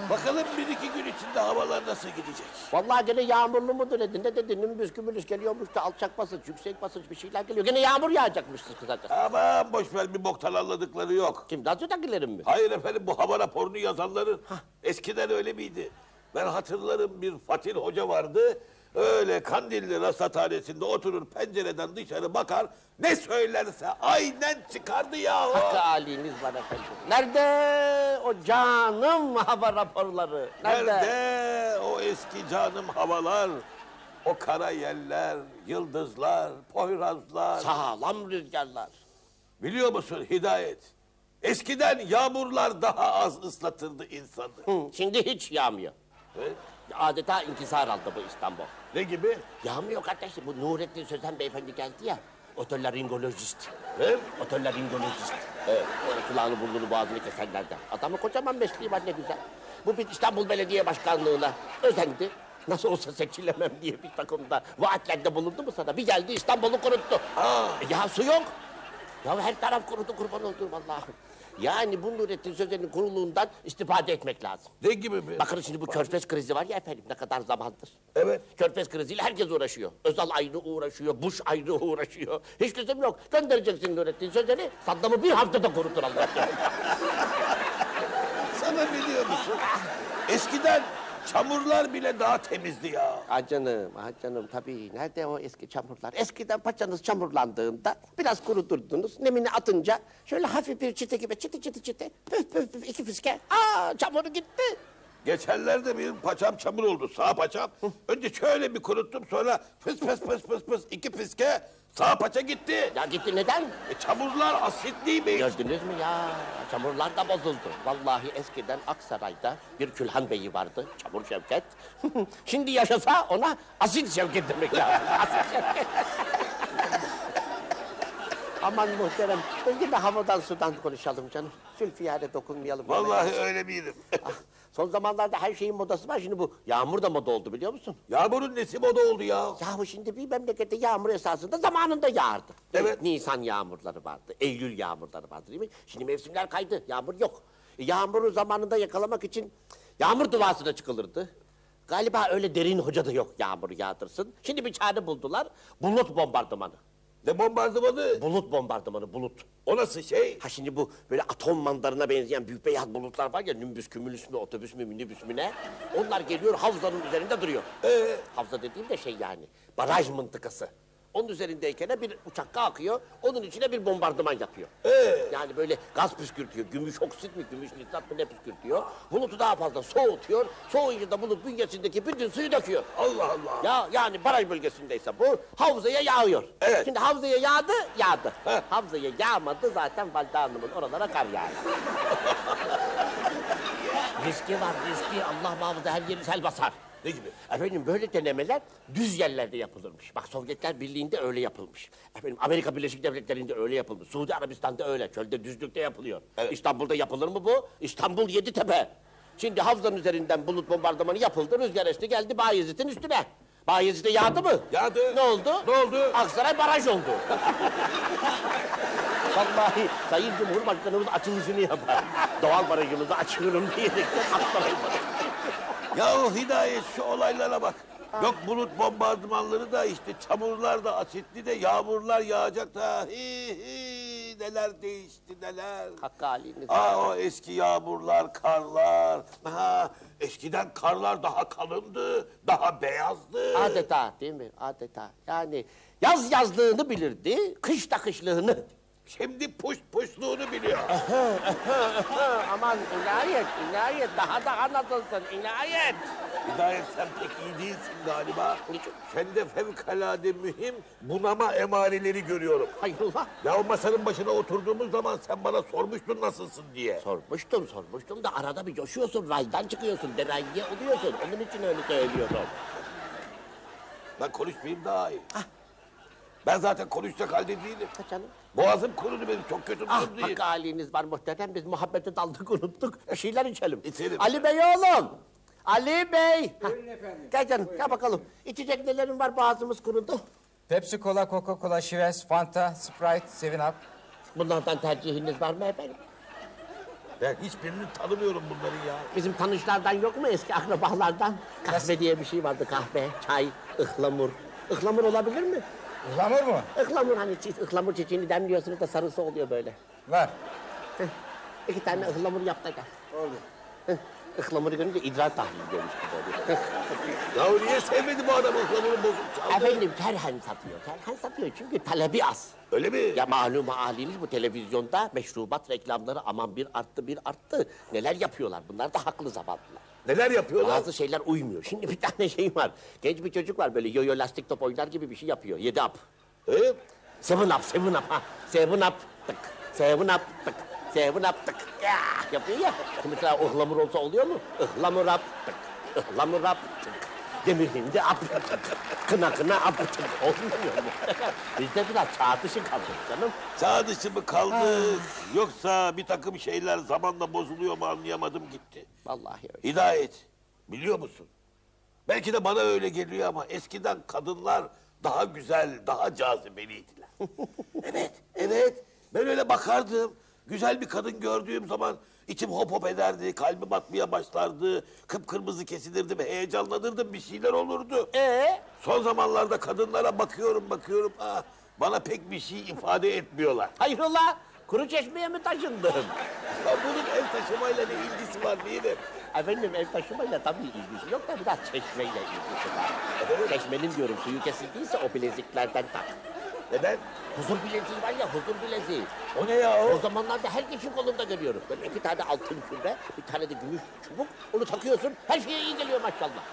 Bakalım 1-2 gün içinde havalar nasıl gidecek? Vallahi gene yağmurlu mudur dedi, ne dedi? Nümbüs gümülüs geliyormuş da alçak basınç, yüksek basınç bir şeyler geliyor. Gene yağmur yağacakmışsınız kızacak. Aman boşver, bir boktan anladıkları yok. Kim, radyodakilerin mi? Hayır efendim, bu hava raporunu yazanların. Eskiden öyle miydi? Ben hatırlarım, bir Fatih Hoca vardı. Öyle Kandilli rasathanesinde oturur, pencereden dışarı bakar, ne söylerse aynen çıkardı yahu. Hakkı haliniz var efendim. Nerede o canım hava raporları? Nerede o eski canım havalar? O kara yeller, yıldızlar, poyrazlar. Sağlam rüzgarlar. Biliyor musun Hidayet? Eskiden yağmurlar daha az ıslatırdı insanı. Şimdi hiç yağmıyor. Evet. Adeta inkisar aldı bu İstanbul. Ne gibi? Yağmıyor kardeşim. Bu Nurettin Sözen beyefendi geldi ya. Otolaringolojist. He? Otolaringolojist. Evet. Kulağını, burnunu, boğazını kesenlerden. Adamı kocaman mesleği var, ne güzel. Bu bir İstanbul Belediye Başkanlığı'na özendi. Nasıl olsa seçilemem diye bir takımda vaatlerde bulundu mu sana? Bir geldi İstanbul'u kuruttu. Ya su yok. Ya her taraf kurudu, kurban oldu vallahi. Yani bu Nurettin Sözen'in kuruluğundan istifade etmek lazım. Ne gibi mi? Bakın şimdi bu Körfez krizi var ya efendim, ne kadar zamandır. Evet. Körfez kriziyle herkes uğraşıyor. Özal ayrı uğraşıyor, Bush ayrı uğraşıyor. Hiç lüzum yok. Göndereceksin Nurettin Sözen'i, Saddam'ı bir haftada kurutur Allah. Sana biliyor musun? Eskiden çamurlar bile daha temizdi ya. Ah canım tabii. Nerede o eski çamurlar? Eskiden paçanız çamurlandığında biraz kuruturdunuz. Nemini atınca şöyle hafif bir çite gibi çiti püf püf püf 2 fiske. Çamuru gitti. Geçenlerde benim paçam çamur oldu, sağ paçam. Önce şöyle bir kuruttum, sonra fıs fıs fıs fıs fıs iki fiske sağ paça gitti. Ya gitti neden? Çamurlar asitliymiş. Gördünüz mü ya? Çamurlar da bozuldu. Vallahi eskiden Aksaray'da bir Külhan Bey'i vardı, Çamur Şevket. Şimdi yaşasa ona asit Şevket demek lazım. Asit Şevket. Aman muhterem, önce de havadan sudan konuşalım canım. Sülfiyare dokunmayalım. Vallahi öyle miydim? Ah, son zamanlarda her şeyin modası var. Şimdi bu yağmur da moda oldu biliyor musun? Yağmurun nesi moda oldu ya? Yahu şimdi bir memlekette yağmur esasında zamanında yağardı. Evet. Nisan yağmurları vardı, Eylül yağmurları vardı değil mi? Şimdi mevsimler kaydı, yağmur yok. Yağmuru zamanında yakalamak için yağmur duasına çıkılırdı. Galiba öyle derin hoca da yok yağmur yağdırsın. Şimdi bir çare buldular, bulut bombardımanı. Ne bombardımanı? Bulut bombardımanı, bulut. O nasıl şey? Ha şimdi bu böyle atom mandarına benzeyen büyük beyaz bulutlar var ya... ...nümbüs, kümülüs mü, otobüs mü, minibüs mü ne? Onlar geliyor, havzanın üzerinde duruyor. Havza dediğim de şey yani, baraj mıntıkası. Onun üzerindeyken bir uçak kalkıyor, onun içine bir bombardıman yapıyor. Yani böyle gaz püskürtüyor, gümüş oksit mi, gümüş nitrat mı ne püskürtüyor. Bulutu daha fazla soğutuyor, soğuyunca da bulut bünyesindeki bütün suyu döküyor. Allah Allah! Ya yani baraj bölgesindeyse bu, havzaya yağıyor. Evet. Şimdi havzaya yağdı, yağdı. Heh. Havzaya yağmadı, zaten Valide Hanım'ın oralara kar yağdı. Riski var, riski. Allah muhafaza, her yeri sel basar. Ne gibi? Efendim böyle denemeler düz yerlerde yapılırmış. Bak Sovyetler Birliği'nde öyle yapılmış. Efendim Amerika Birleşik Devletleri'nde öyle yapılmış. Suudi Arabistan'da öyle. Çölde düzlükte yapılıyor. Evet. İstanbul'da yapılır mı bu? İstanbul Yeditepe. Şimdi havzanın üzerinden bulut bombardımanı yapıldı. Rüzgar esti geldi Bayezid'in üstüne. Bayezid'e yağdı mı? Yağdı. Ne oldu? Ne oldu? Aksaray baraj oldu. Vallahi Sayın Cumhurbaşkanımız açılışını yapar. Doğal barajımızı açıyorum diyerek Aksaray'ı barajı. Yahu Hidayet şu olaylara bak. Ha. Yok bulut bombardımanları da işte çamurlar da asitli de yağmurlar yağacak da neler değişti neler. Hakkı haliniz. O eski yağmurlar, karlar. Ha, eskiden karlar daha kalındı, daha beyazdı. Adeta değil mi? Adeta. Yani yaz yazlığını bilirdi, kış da kışlığını. Şimdi puşluğunu biliyor. Aman inayet daha da anlatılsın inayet. Hidayet sen pek iyi değilsin galiba. Sende fevkalade mühim bunama emareleri görüyorum. Hayrola? Ya o masanın başına oturduğumuz zaman sen bana sormuştun nasılsın diye. Sormuştum da arada bir coşuyorsun, raydan çıkıyorsun, derengiye oluyorsun. Onun için öyle söylüyorum. Ben konuşmayayım daha iyi. Ah. Ben zaten konuşacak halde değilim. Ha canım. Boğazım kurudu benim, çok kötü durumdayım. Ah bak haliniz var muhterem, biz muhabbete daldık unuttuk. Bir şeyler içelim. İçelim. Ali Bey oğlum! Ali Bey! Buyurun efendim. Gel canım, buyurun. Gel bakalım. İçecek nelerim var, boğazımız kurudu. Pepsi Cola, Coca-Cola, Şives, Fanta, Sprite, Seven Up. Bunlardan tercihiniz var mı efendim? Ben hiçbirini tanımıyorum bunları ya. Bizim tanışlardan yok mu, eski akrabalardan? Kahve diye bir şey vardı, kahve, çay, ıhlamur. Ihlamur olabilir mi? Ihlamur mu? Ihlamur hani ıhlamur çiçeğini demliyorsunuz da sarısı oluyor böyle. Var. İki tane ıhlamur yap da gel. Oldu. Ihlamuru görünce idrar tahlili görmüş gibi oluyor. Yahu niye sevmedi bu adam ıhlamuru bozuk çaldı? Efendim terhen satıyor çünkü talebi az. Öyle mi? Ya malum haliniz bu televizyonda meşrubat reklamları aman bir arttı. Neler yapıyorlar bunlar da haklı zavallılar. Neler yapıyorlar? Bazı şeyler uymuyor. Şimdi bir tane şey var. Genç bir çocuk var böyle yo-yo lastik top oynar gibi bir şey yapıyor. 7 up. Seven up ha. Seven up tık. Yah! Yapıyor ya. Şimdi mesela ıhlamur olsa oluyor mu? Ihlamur up tık. Demir hindi up tık. Kına up tık. Olmuyor mu? Bizde biraz çağ dışı kaldı canım. Çağ dışı mı kaldı? Yoksa bir takım şeyler zamanla bozuluyor mu anlayamadım gitti. Vallahi öyle. Hidayet, biliyor musun? Belki de bana öyle geliyor ama eskiden kadınlar daha güzel, daha cazibeliydiler. Evet. Ben öyle bakardım. Güzel bir kadın gördüğüm zaman içim hop hop ederdi, kalbim atmaya başlardı, kıpkırmızı kesilirdim, heyecanlanırdım, bir şeyler olurdu. Son zamanlarda kadınlara bakıyorum, bana pek bir şey ifade etmiyorlar. Hayrola? Kuru çeşmeye mi taşındın? Ya bunun ev taşımayla ne ilgisi var değilim? Efendim ev taşımayla tabii ilgisi yok da biraz çeşmeyle ilgisi var. Çeşmenin diyorum suyu kesildiyse o bileziklerden tak. Neden? Huzur bileziği var ya, huzur bileziği. O ne ya o? O zamanlarda her kişi kolunda görüyorum. Böyle iki tane altın küre, bir tane de gümüş çubuk. Onu takıyorsun, her şeye iyi geliyor maşallah.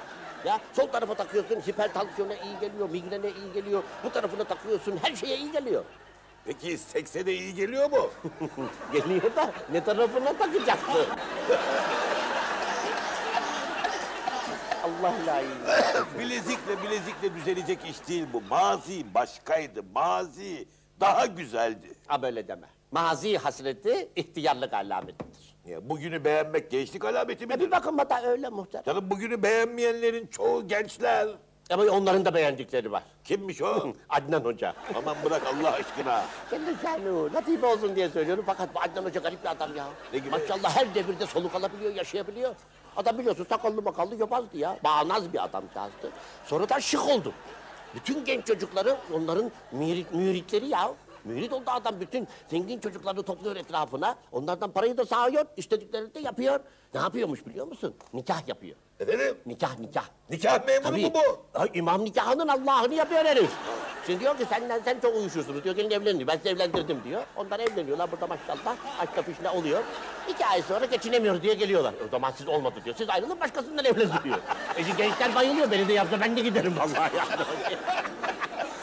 Ya sol tarafa takıyorsun, hipertansiyona iyi geliyor, migrene iyi geliyor. Bu tarafına takıyorsun, her şeye iyi geliyor. Peki sekse de iyi geliyor mu? Geliyor da ne tarafına takacaksın? Allah la ilahe. Bilezikle düzelecek iş değil bu. Mazi başkaydı, mazi daha güzeldi. Ha böyle deme. Mazi hasreti ihtiyarlık alametidir. Ya bugünü beğenmek gençlik alameti midir? Bir bakın da öyle muhterem. Tabii bugünü beğenmeyenlerin çoğu gençler. Ama onların da beğendikleri var. Kimmiş o? Adnan Hoca. Aman bırak Allah aşkına. Kendi şanlı, latife olsun diye söylüyorum fakat bu Adnan Hoca garip bir adam ya. Maşallah her devirde soluk alabiliyor, yaşayabiliyor. Adam biliyorsun sakallı makallı yobazdı ya. Bağnaz bir adamcağızdı. Sonradan şık oldu. Bütün genç çocukları onların müritleri ya. Mürit oldu adam, bütün zengin çocuklarını topluyor etrafına. Onlardan parayı da sağıyor, istediklerini de yapıyor. Ne yapıyormuş biliyor musun? Nikah yapıyor. Efendim? Nikah. Nikah memuru mu bu? Ha, imam nikahının Allah'ını yapıyor herif. Şimdi diyor ki sen çok uyuşursunuz diyor, gelin evlenin diyor. Ben sizi evlendirdim diyor. Onlar evleniyorlar burada maşallah. Aşk afişle oluyor. 2 ay sonra geçinemiyoruz diye geliyorlar. O zaman siz olmadı diyor. Siz ayrılın başkasından evlenin diyor. Gençler bayılıyor, beni de yapsa ben de giderim vallahi.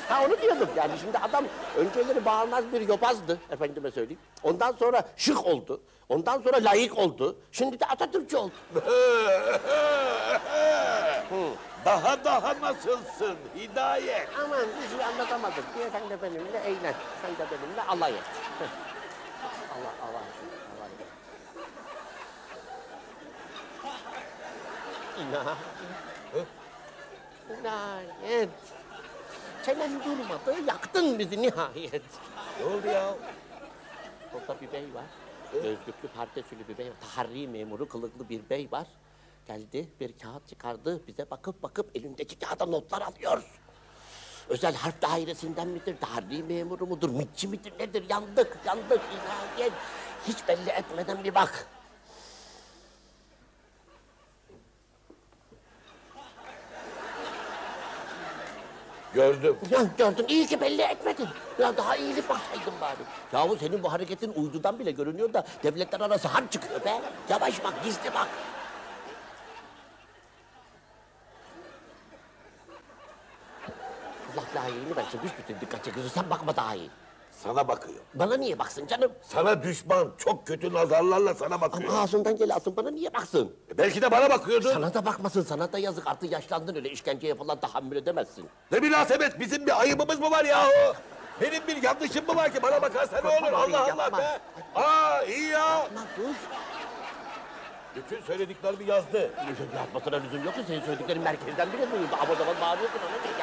Ha onu diyordum yani, şimdi adam önceleri bağnaz bir yobazdı, efendime söyleyeyim. Ondan sonra şık oldu, ondan sonra layık oldu, şimdi de Atatürkçü oldu. Daha nasılsın Hidayet? Aman bir şey anlatamadım diye sen de benimle eğlen, sen de benimle alay et. Allah. Nihayet. Çenen durmadı, yaktın bizi nihayet. Ne oldu ya? Orada bir bey var. Gözlüklü, pardesülü bir bey var. Taharri memuru kılıklı bir bey var. Geldi, bir kağıt çıkardı. Bize bakıp elindeki kağıda notlar alıyor. Özel harp dairesinden midir, taharri memuru mudur, mitçi midir, nedir? Yandık nihayet. Hiç belli etmeden bir bak. Gördüm. Ya gördün, iyi ki belli etmedin. Ya daha iyilik baksaydın bari. Yahu senin bu hareketin uydudan bile görünüyor da devletler arası harp çıkıyor be. Yavaş bak, gizli bak. Allah daha iyiyini versin, büsbütün dikkat çekiyorsun, sen bakma daha iyi. Sana bakıyor. Bana niye baksın canım? Sana düşman, çok kötü nazarlarla sana bakıyor. Ama ağzından gelasın, bana niye baksın? Belki de bana bakıyordu. Sana da bakmasın, sana da yazık. Artık yaşlandın, öyle işkenceye falan tahammül edemezsin. Ne münasebet, bizim bir ayıbımız mı var yahu? Benim bir yanlışım mı var ki bana bakarsa ne olur? Allah Allah be! Aa, iyi ya! Bütün söylediklerimi yazdı. Yazmasına lüzum yok ki, senin söylediklerin merkezden bile duyuldu. Abadaman bağırıyorsun ona diye.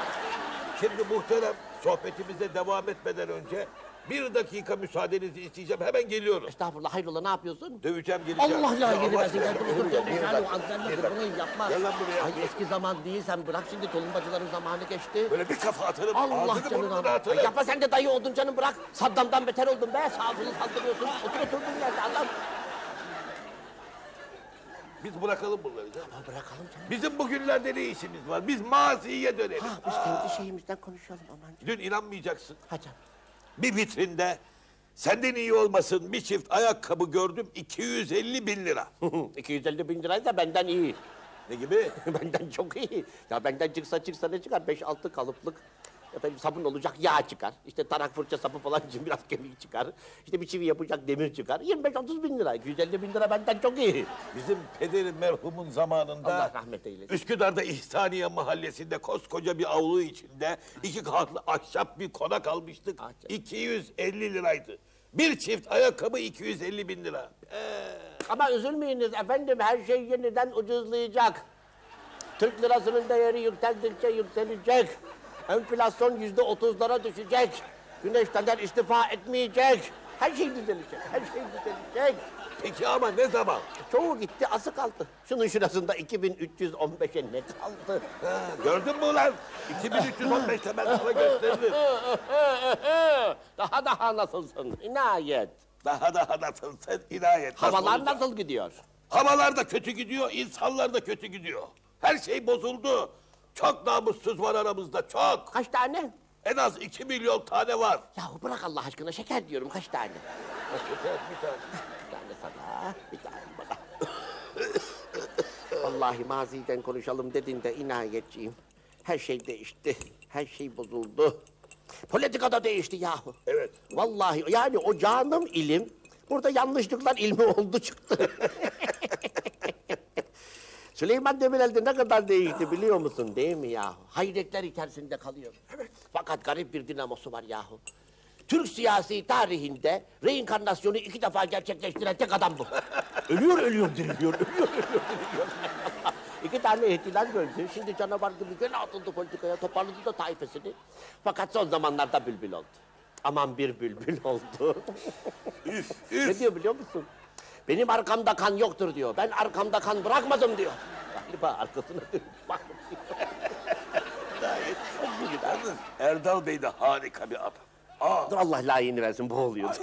Şimdi muhterem, sohbetimize devam etmeden önce 1 dakika müsaadenizi isteyeceğim, hemen geliyorum. Estağfurullah, hayrola ne yapıyorsun? Döveceğim, geleceğim. Allah la geliversin, geldim otur döveceğim, azlarlıdır, bunu yapmaz. Gel lan buraya. Ay eski zaman değilsen bırak, şimdi tulumbacıların zamanı geçti. Böyle bir kafa atarım, ağzını burnunu atarım. Ay yapma, sen de dayı oldun canım, bırak. Saddam'dan beter oldun be, sağdını saldırıyorsun. Oturduğun yerde adam. Biz bırakalım bunları. Ama bırakalım canım. Bizim bugünlerde ne işimiz var? Biz maziye dönelim. Ha, biz kendi şeyimizden konuşalım amancığım. Dün inanmayacaksın. Ha canım. Bir vitrinde senden iyi olmasın bir çift ayakkabı gördüm, 250.000 lira. 250.000 lirayı da benden iyi. Ne gibi? Benden çok iyi. Ya benden çıksa ne çıkar? 5-6 kalıplık. Efendim sabun olacak yağ çıkar, işte tarak fırça sapı falan için biraz kemik çıkar, işte bir çivi yapacak demir çıkar, 25-30.000 lira, 250.000 lira benden çok iyi. Bizim pederi merhumun zamanında, Allah rahmet eylesin, Üsküdar'da İhsaniye mahallesinde koskoca bir avlu içinde 2 katlı ahşap bir konak almıştık, 250 liraydı. Bir çift ayakkabı 250.000 lira. Ama üzülmeyiniz efendim, her şey yeniden ucuzlayacak. Türk lirasının değeri yükseldikçe yükselecek. Enflasyon %30'lara düşecek. Güneşten istifa etmeyecek. Her şey düzelecek, her şey düzelecek. Peki ama ne zaman? Çoğu gitti, azı kaldı. Şunun şurasında 2315'e ne kaldı? Ha, gördün mü ulan? 2315'te ben sana gösteririm. Daha nasılsın inayet? Daha nasılsın inayet? Havalar nasıl gidiyor? Havalar da kötü gidiyor, insanlar da kötü gidiyor. Her şey bozuldu. Çok namussuz var aramızda, çok! Kaç tane? En az 2 milyon tane var. Yahu bırak Allah aşkına, şeker diyorum, kaç tane? Şeker bir tane. Bir tane sana, bir tane bana. Vallahi maziden konuşalım dedin de inayetçiyim. Her şey değişti, her şey bozuldu. Politikada değişti yahu. Evet. Vallahi yani o canım ilim, burada yanlışlıklar ilmi oldu çıktı. Süleyman Demirel'de ne kadar değişti biliyor musun değil mi yahu? Hayretler içerisinde kalıyor. Evet. Fakat garip bir dinamosu var yahu. Türk siyasi tarihinde reenkarnasyonu 2 defa gerçekleştiren tek adam bu. Ölüyor, diriliyor. 2 tane ihtilal gördü. Şimdi canavar gibi gene atıldı politikaya, toparladı da taifesini. Fakat son zamanlarda bülbül oldu. Aman bir bülbül oldu. Ne diyor biliyor musun? Benim arkamda kan yoktur diyor. Ben arkamda kan bırakmadım diyor. Galiba arkasına dönüp bakmıyor. Erdal Bey de harika bir adam. Aa. Allah layığını versin, boğuluyordu.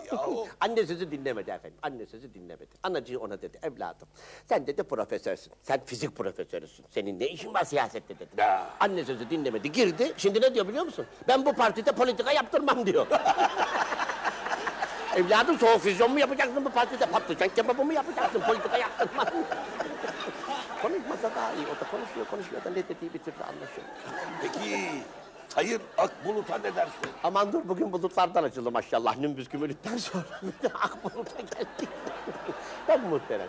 Anne sözü dinlemedi efendim, anne sözü dinlemedi. Anacığı ona dedi, evladım sen dedi profesörsün, sen fizik profesörüsün. Senin ne işin var siyasette dedi. Ya. Anne sözü dinlemedi, girdi. Şimdi ne diyor biliyor musun? Ben bu partide politika yaptırmam diyor. Evladım soğuk füzyon mu yapacaksın bu partide? Patlıcan kebabı mı yapacaksın? Politika yaptırmam. Konuşmasa daha iyi, o da konuşuyor da ne dediği bir türlü anlaşıyor. Peki... Hayır, Akbulut'a ne dersin? Aman dur, bugün bulutlardan açıldı maşallah. Nümbüz gümülükten sonra Akbulut'a geldik.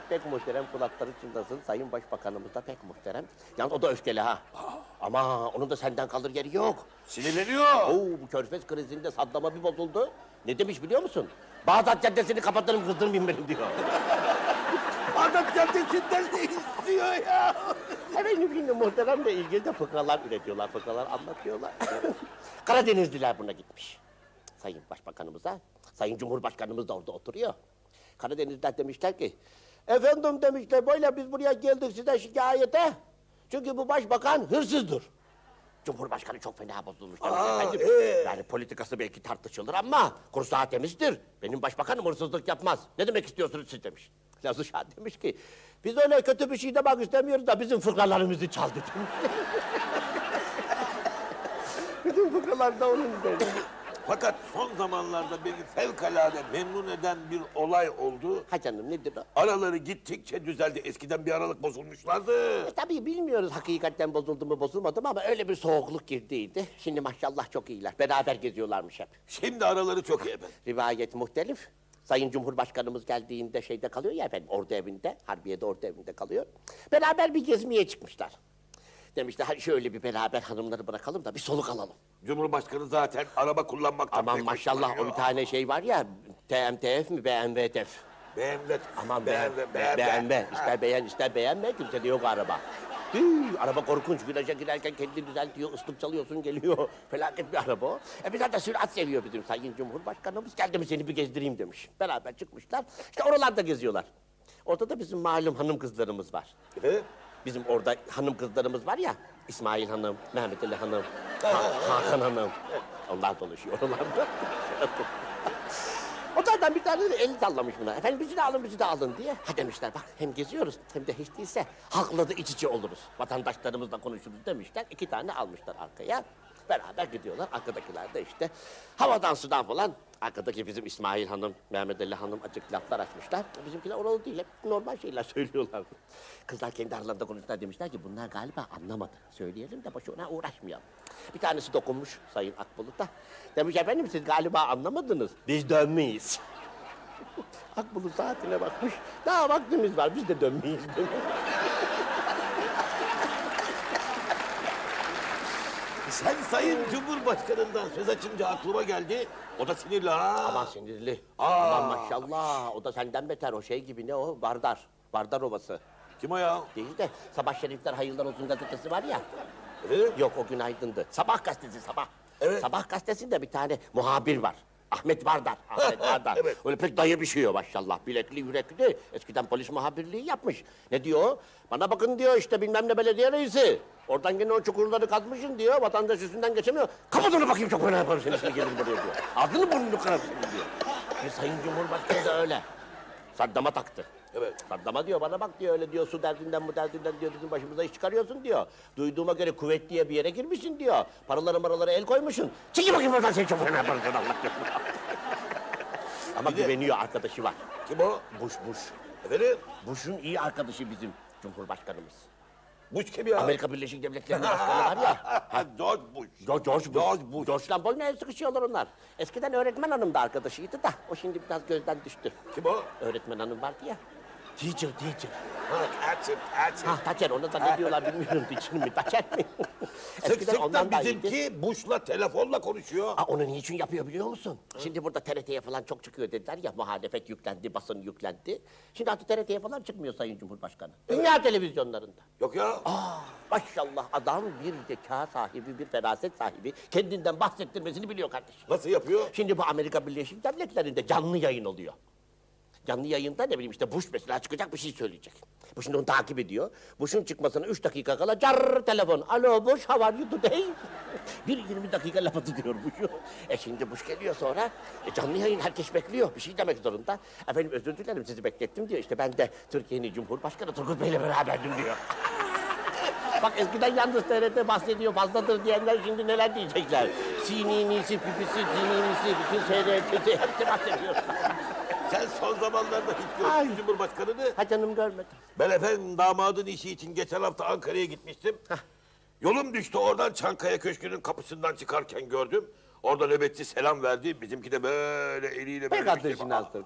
pek muhterem kulakları çınlasın. Sayın Başbakanımız da pek muhterem. Yalnız o da öfkeli ha. Ama onun da senden kalır yeri yok. Sinirleniyor. Oo, bu Körfez krizinde Saddam'a bir bozuldu. Ne demiş biliyor musun? Bağdat Caddesi'ni kapatırım, kızdırmayayım benim diyor. Bağdat Caddesi'nden ne istiyor ya? Efendim şimdi muhteremle ilgili de fıkralar üretiyorlar, fıkralar anlatıyorlar. Karadenizliler buna gitmiş. Sayın Başbakanımıza, Sayın Cumhurbaşkanımız da orada oturuyor. Karadenizliler demişler ki... Efendim demişler, böyle biz buraya geldik size şikayete. Çünkü bu başbakan hırsızdır. Cumhurbaşkanı çok fena bozulmuş efendim. Yani politikası belki tartışılır ama... ...kursağı temizdir, benim başbakanım hırsızlık yapmaz. Ne demek istiyorsunuz siz demiş. Lazlı Şah demiş ki... Biz öyle kötü bir şey de bak istemiyoruz da bizim fıkralarımızı çaldı demiş. Bütün fıkralar da onun üzerine. Fakat son zamanlarda beni fevkalade memnun eden bir olay oldu. Ha canım, nedir o? Araları gittikçe düzeldi. Eskiden bir aralık bozulmuşlardı. Tabii bilmiyoruz hakikaten bozuldu mu bozulmadı mı ama öyle bir soğukluk girdiydi. Şimdi maşallah çok iyiler. Beraber geziyorlarmış hep. Şimdi araları çok iyi efendim. Rivayet muhtelif. Sayın Cumhurbaşkanımız geldiğinde şeyde kalıyor ya efendim, ordu evinde, Harbiye'de ordu evinde kalıyor. Beraber bir gezmeye çıkmışlar. Demişler şöyle bir beraber hanımları bırakalım da bir soluk alalım. Cumhurbaşkanı zaten araba kullanmaktan... Aman maşallah o bir tane şey var ya, TMTF mi, BMWTF? BMW. İster beğen ister beğenme, kimse de yok araba. Araba korkunç, viraja girerken kendini düzeltiyor, ıslık çalıyorsun geliyor. Felaket bir araba o. Biz zaten sürat seviyor bizim Sayın Cumhurbaşkanımız. Geldim seni bir gezdireyim demiş. Beraber çıkmışlar, işte oralarda geziyorlar. Ortada bizim malum hanım kızlarımız var. Evet. Bizim orada hanım kızlarımız var ya, İsmail Hanım, Mehmet Ali Hanım, Hakan Hanım. Onlar dolaşıyor oralarda. Onlardan bir tane de el sallamış buna. Efendim bizi de alın, bizi de alın diye. Ha demişler bak hem geziyoruz hem de hiç değilse halkla da iç içe oluruz. Vatandaşlarımızla konuşuruz demişler. 2 tane almışlar arkaya. Beraber gidiyorlar. Arkadakiler de işte havadan sudan falan. Arkadaki bizim İsmail Hanım, Mehmet Ali Hanım acık laflar açmışlar. Bizimkiler oralı değil, hep normal şeyler söylüyorlar. Kızlar kendi aralarında konuştular, demişler ki bunlar galiba anlamadı. Söyleyelim de boşuna uğraşmayalım. Bir tanesi dokunmuş Sayın Akbulut'a. Demiş efendim siz galiba anlamadınız, biz dönmeyiz. Akbulut saatine bakmış, daha vaktimiz var, biz de dönmeyiz demiş. Sen Sayın Cumhurbaşkanı'ndan söz açınca aklıma geldi, o da sinirli ha. Aman sinirli. Aman maşallah, o da senden beter, o şey gibi ne o? Vardar Ovası. Kim o ya? Değil de, Sabah Şerifler Hayırlar Olsun gazetesi var ya. Evet. Yok, o günaydındı. Sabah gazetesi, sabah. Evet. Sabah gazetesinde bir tane muhabir var. Ahmet Vardar, evet. Öyle pek dayı bir şey o maşallah, bilekli yürekli. Eskiden polis muhabirliği yapmış. Ne diyor? Bana bakın diyor işte bilmem ne belediye reisi. Oradan gene o çukurları kazmışsın diyor, vatandaş üstünden geçemiyor. Kapat onu bakayım, çok fena yaparım seni, şimdi gelir buraya diyor. Ağzını burnunu kırar seni diyor. Sayın Cumhurbaşkanı da öyle. Saddam'a taktı. Evet. Adama diyor, bana bak diyor, öyle diyor, su derdinden bu derdinden diyor, bizim başımıza iş çıkarıyorsun diyor. Duyduğuma göre kuvvet diye bir yere girmişsin diyor. Paraları maralara el koymuşsun. Çekil bakayım buradan sen çabuk. Ama güveniyor, arkadaşı var. Kim o? Bush. Efendim? Bush'un iyi arkadaşı bizim Cumhurbaşkanımız. Bush kim ya? Amerika Birleşik Devletleri Başkanı var ya. George Bush. George Bush. George'la boyuna el sıkışıyorlar onlar. Eskiden öğretmen hanım da arkadaşıydı da o şimdi biraz gözden düştü. Kim o? Öğretmen hanım vardı ya. Teacher. Thatcher, ona da ne diyorlar bilmiyorum, teacher mi, Thatcher mi? Sık bizimki Bush'la telefonla konuşuyor. Aa, onu niçin yapıyor biliyor musun? Hı. Şimdi burada TRT'ye falan çok çıkıyor dediler ya, muhalefet yüklendi, basın yüklendi. Şimdi artık TRT'ye falan çıkmıyor Sayın Cumhurbaşkanı. Evet. Dünya televizyonlarında. Yok ya. Aa, maşallah adam bir zeka sahibi, bir feraset sahibi, kendinden bahsettirmesini biliyor kardeşim. Nasıl yapıyor? Şimdi bu Amerika Birleşik Devletleri'nde canlı yayın oluyor. Canlı yayında ne bileyim işte Bush mesela çıkacak, bir şey söyleyecek. Bush'un onu takip ediyor. Bush'un çıkmasına 3 dakika kala car telefon. Alo Bush, how are you today? Bir 20 dakika laf atı diyor Bush'u. Şimdi Bush geliyor sonra. Canlı yayın, herkes bekliyor. Bir şey demek zorunda. Efendim özür dilerim sizi beklettim diyor. İşte ben de Türkiye'nin Cumhurbaşkanı Turgut Bey'le beraberdim diyor. Bak eskiden yalnız TRT bahsediyor fazladır diyenler şimdi neler diyecekler. Sininisi, pipisi, dinisi, bütün TRT'si hepsi bahsediyor. Sen son zamanlarda hiç görmüşsün Cumhurbaşkanı'nı. Ha canım, görmedim. Ben efendim damadın işi için geçen hafta Ankara'ya gitmiştim. Hah. Yolum düştü, oradan Çankaya Köşkü'nün kapısından çıkarken gördüm. Orada nöbetçi selam verdi. Bizimki de böyle eliyle böyle... Begatır şinastır.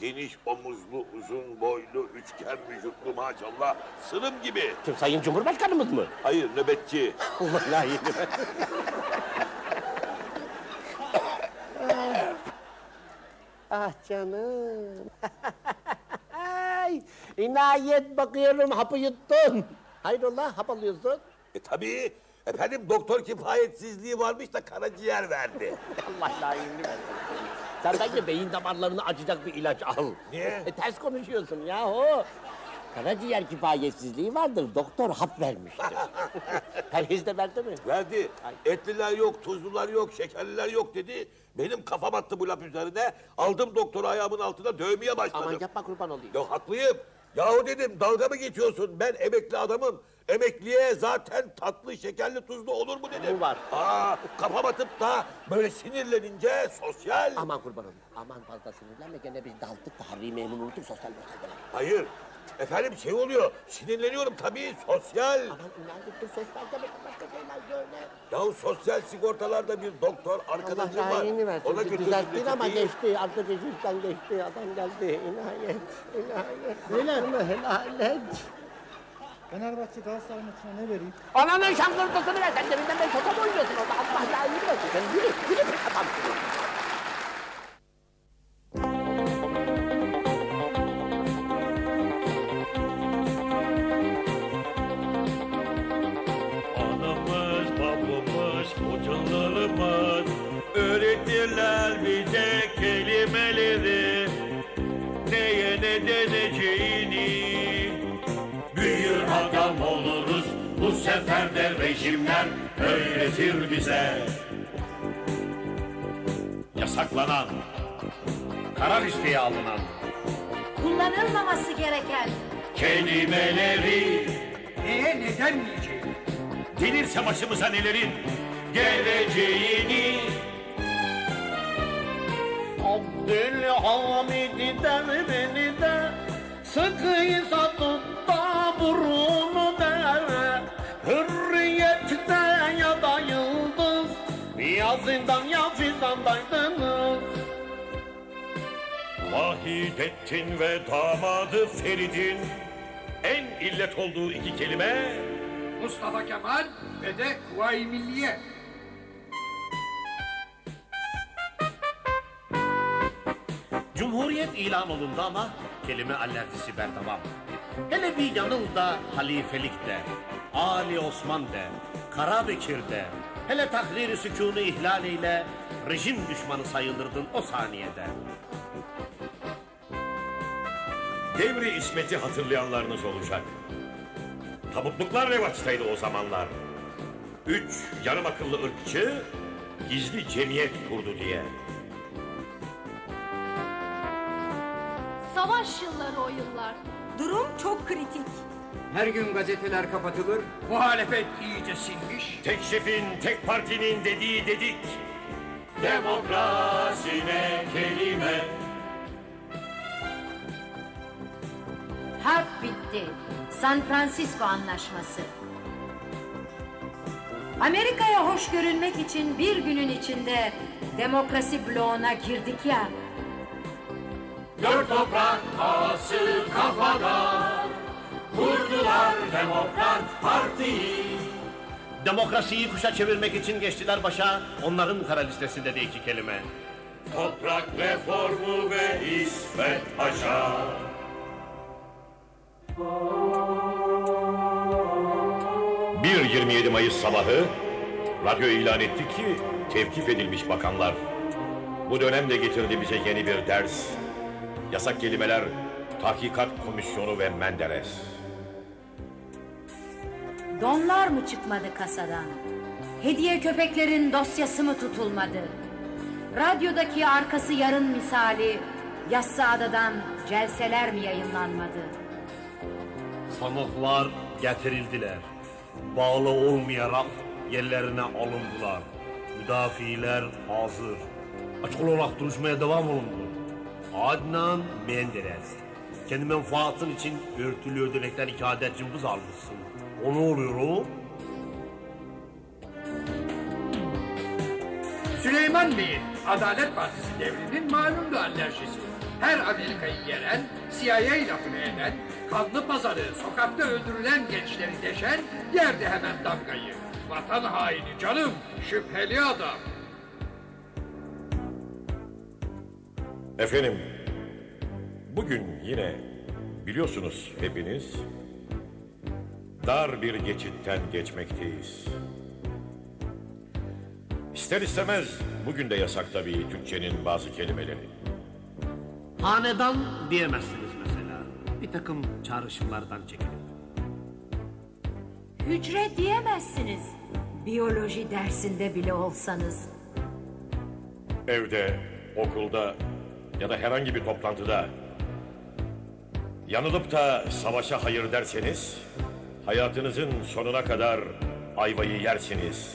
Geniş omuzlu, uzun boylu, üçgen vücutlu maşallah. Sınım gibi. Kim, Sayın Cumhurbaşkanımız mı? Hayır, nöbetçi. Vallahi nöbetçi. Ah canım. İnayet, bakıyorum hapı yuttun. Hayrola, hap alıyorsun? Tabii. Efendim doktor kifayetsizliği varmış da karaciğer verdi. Allah layığını versin. Sen bence beyin damarlarını açacak bir ilaç al. Niye? Ters konuşuyorsun yahu. Karaciğer kifayetsizliği vardır, doktor hap vermiştir. Perhiz de verdi mi? Verdi. Ay. Etliler yok, tuzlular yok, şekerliler yok dedi. Benim kafam attı bu laf üzerine. Aldım doktoru ayağımın altına, dövmeye başladım. Aman yapma, kurban olayım. Ya haklıyım. Yahu dedim, dalga mı geçiyorsun? Ben emekli adamım. Emekliye zaten tatlı, şekerli, tuzlu olur mu dedim. Bu var. Aa, kafam atıp da böyle sinirlenince sosyal... Aman kurban olayım. Aman fazla sinirlenme. Gene biz daldık da harbi memnun unutup sosyal. Hayır. Efendim şey oluyor, sinirleniyorum tabii, sosyal. Aman inandırdım, sosyal demek başka şeyler görme. Yahu sosyal sigortalarda bir doktor arkadaşım var. Allah rahmini versin, ona düzelttin ama geçti, artık işten geçti, adam geldi. İnayet. Bilemem, helal et. Fenerbahçe Galatasaray maçına ne vereyim? Ananın şangırtısını ver, sen deminden beri topa oynuyorsun orada. Allah rahmini versin, sen yürü bir adamsın. Öğretirler bize kelimeleri, neye ne deneceğini. Büyür adam oluruz bu sefer de rejimler öğretir bize. Yasaklanan, karar isteği alınan, kullanılmaması gereken kelimeleri neye ne denmeyecek, gelirse başımıza nelerin geleceğini. Abdülhamid'i de beni de sıkıysa tut da burunu deve. Hürriyette ya da yıldız, ya zindan ya fizandaydınız. Vahidettin ve damadı Ferid'in en illet olduğu iki kelime Mustafa Kemal ve de Kuvayi Milliye. Cumhuriyet ilan olundu ama kelime alerjisi berdevam. Hele bir yanıl da halifelik de, Ali Osman de, Karabekir de, hele tahrir-i sükûnu ihlaliyle rejim düşmanı sayılırdın o saniyede. Devri İsmet'i hatırlayanlarınız olacak. Tabutluklar revaçtaydı o zamanlar. 3 yarım akıllı ırkçı gizli cemiyet kurdu diye. Savaş yılları o yıllar. Durum çok kritik. Her gün gazeteler kapatılır, muhalefet iyice sinmiş. Tek şefin, tek partinin dediği dedik. Demokrasine kelime. Harp bitti. San Francisco Anlaşması. Amerika'ya hoş görünmek için bir günün içinde demokrasi bloğuna girdik ya. Dört toprak ağası kafada kurdular Demokrat Parti'yi. Demokrasiyi kuşa çevirmek için geçtiler başa, onların kara listesinde de iki kelime. Toprak reformu ve İsmet Paşa. Bir 27 Mayıs sabahı radyo ilan etti ki tevkif edilmiş bakanlar. Bu dönem de getirdi bize yeni bir ders. Yasak kelimeler, tahkikat komisyonu ve Menderes. Donlar mı çıkmadı kasadan? Hediye köpeklerin dosyası mı tutulmadı? Radyodaki arkası yarın misali, Yassıada'dan celseler mi yayınlanmadı? Sanıklar getirildiler. Bağlı olmayarak yerlerine alındılar. Müdafiler hazır. Açık olarak duruşmaya devam olundu. Adnan Menderes, kendi menfaatın için örtülü ödenekten ikadet cımbız almışsın. O ne oluyor o? Süleyman Bey'in Adalet Partisi devrinin malumdu alerjisi. Her Amerika'yı gelen, CIA lafını eden, kanlı pazarı, sokakta öldürülen gençleri deşen, yerde hemen damgayı. Vatan haini canım, şüpheli adam. Efendim, bugün yine biliyorsunuz hepiniz, dar bir geçitten geçmekteyiz. İster istemez bugün de yasak tabii Türkçenin bazı kelimeleri. Hanedan diyemezsiniz mesela, bir takım çağrışımlardan çekilir. Hücre diyemezsiniz, biyoloji dersinde bile olsanız. Evde, okulda ya da herhangi bir toplantıda yanılıp da savaşa hayır derseniz, hayatınızın sonuna kadar ayvayı yersiniz.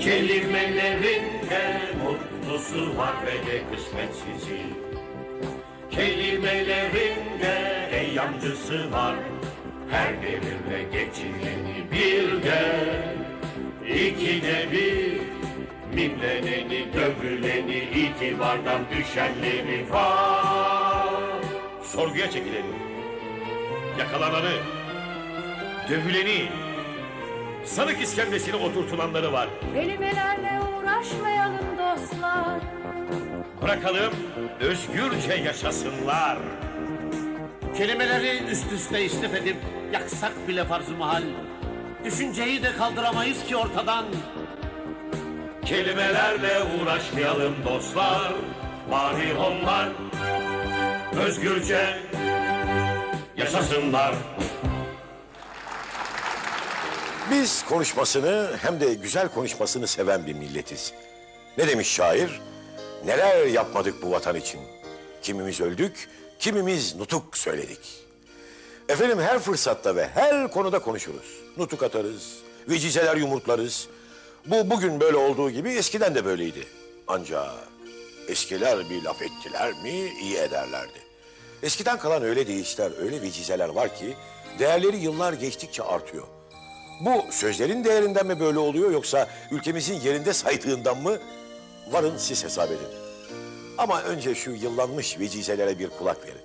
Kelimelerin de mutlusu var ve de kısmetsizi. Kelimelerin de eyyamcısı var. Her devirle geçileni bir de, iki de bir. Mimleneni, dövüleni, itibardan düşenleri var. Sorguya çekileni, yakalananı, dövüleni, sanık iskemlesine oturtulanları var. Kelimelerle uğraşmayalım dostlar. Bırakalım özgürce yaşasınlar. Kelimeleri üst üste istif edip yaksak bile farz-ı mahal. Düşünceyi de kaldıramayız ki ortadan. Kelimelerle uğraşmayalım dostlar, bari onlar özgürce yaşasınlar. Biz konuşmasını hem de güzel konuşmasını seven bir milletiz. Ne demiş şair? Neler yapmadık bu vatan için. Kimimiz öldük, kimimiz nutuk söyledik. Efendim her fırsatta ve her konuda konuşuruz. Nutuk atarız, vecizeler yumurtlarız. Bu bugün böyle olduğu gibi eskiden de böyleydi. Ancak eskiler bir laf ettiler mi iyi ederlerdi. Eskiden kalan öyle deyişler, öyle vecizeler var ki değerleri yıllar geçtikçe artıyor. Bu sözlerin değerinden mi böyle oluyor yoksa ülkemizin yerinde saydığından mı? Varın siz hesap edin. Ama önce şu yıllanmış vecizelere bir kulak verin.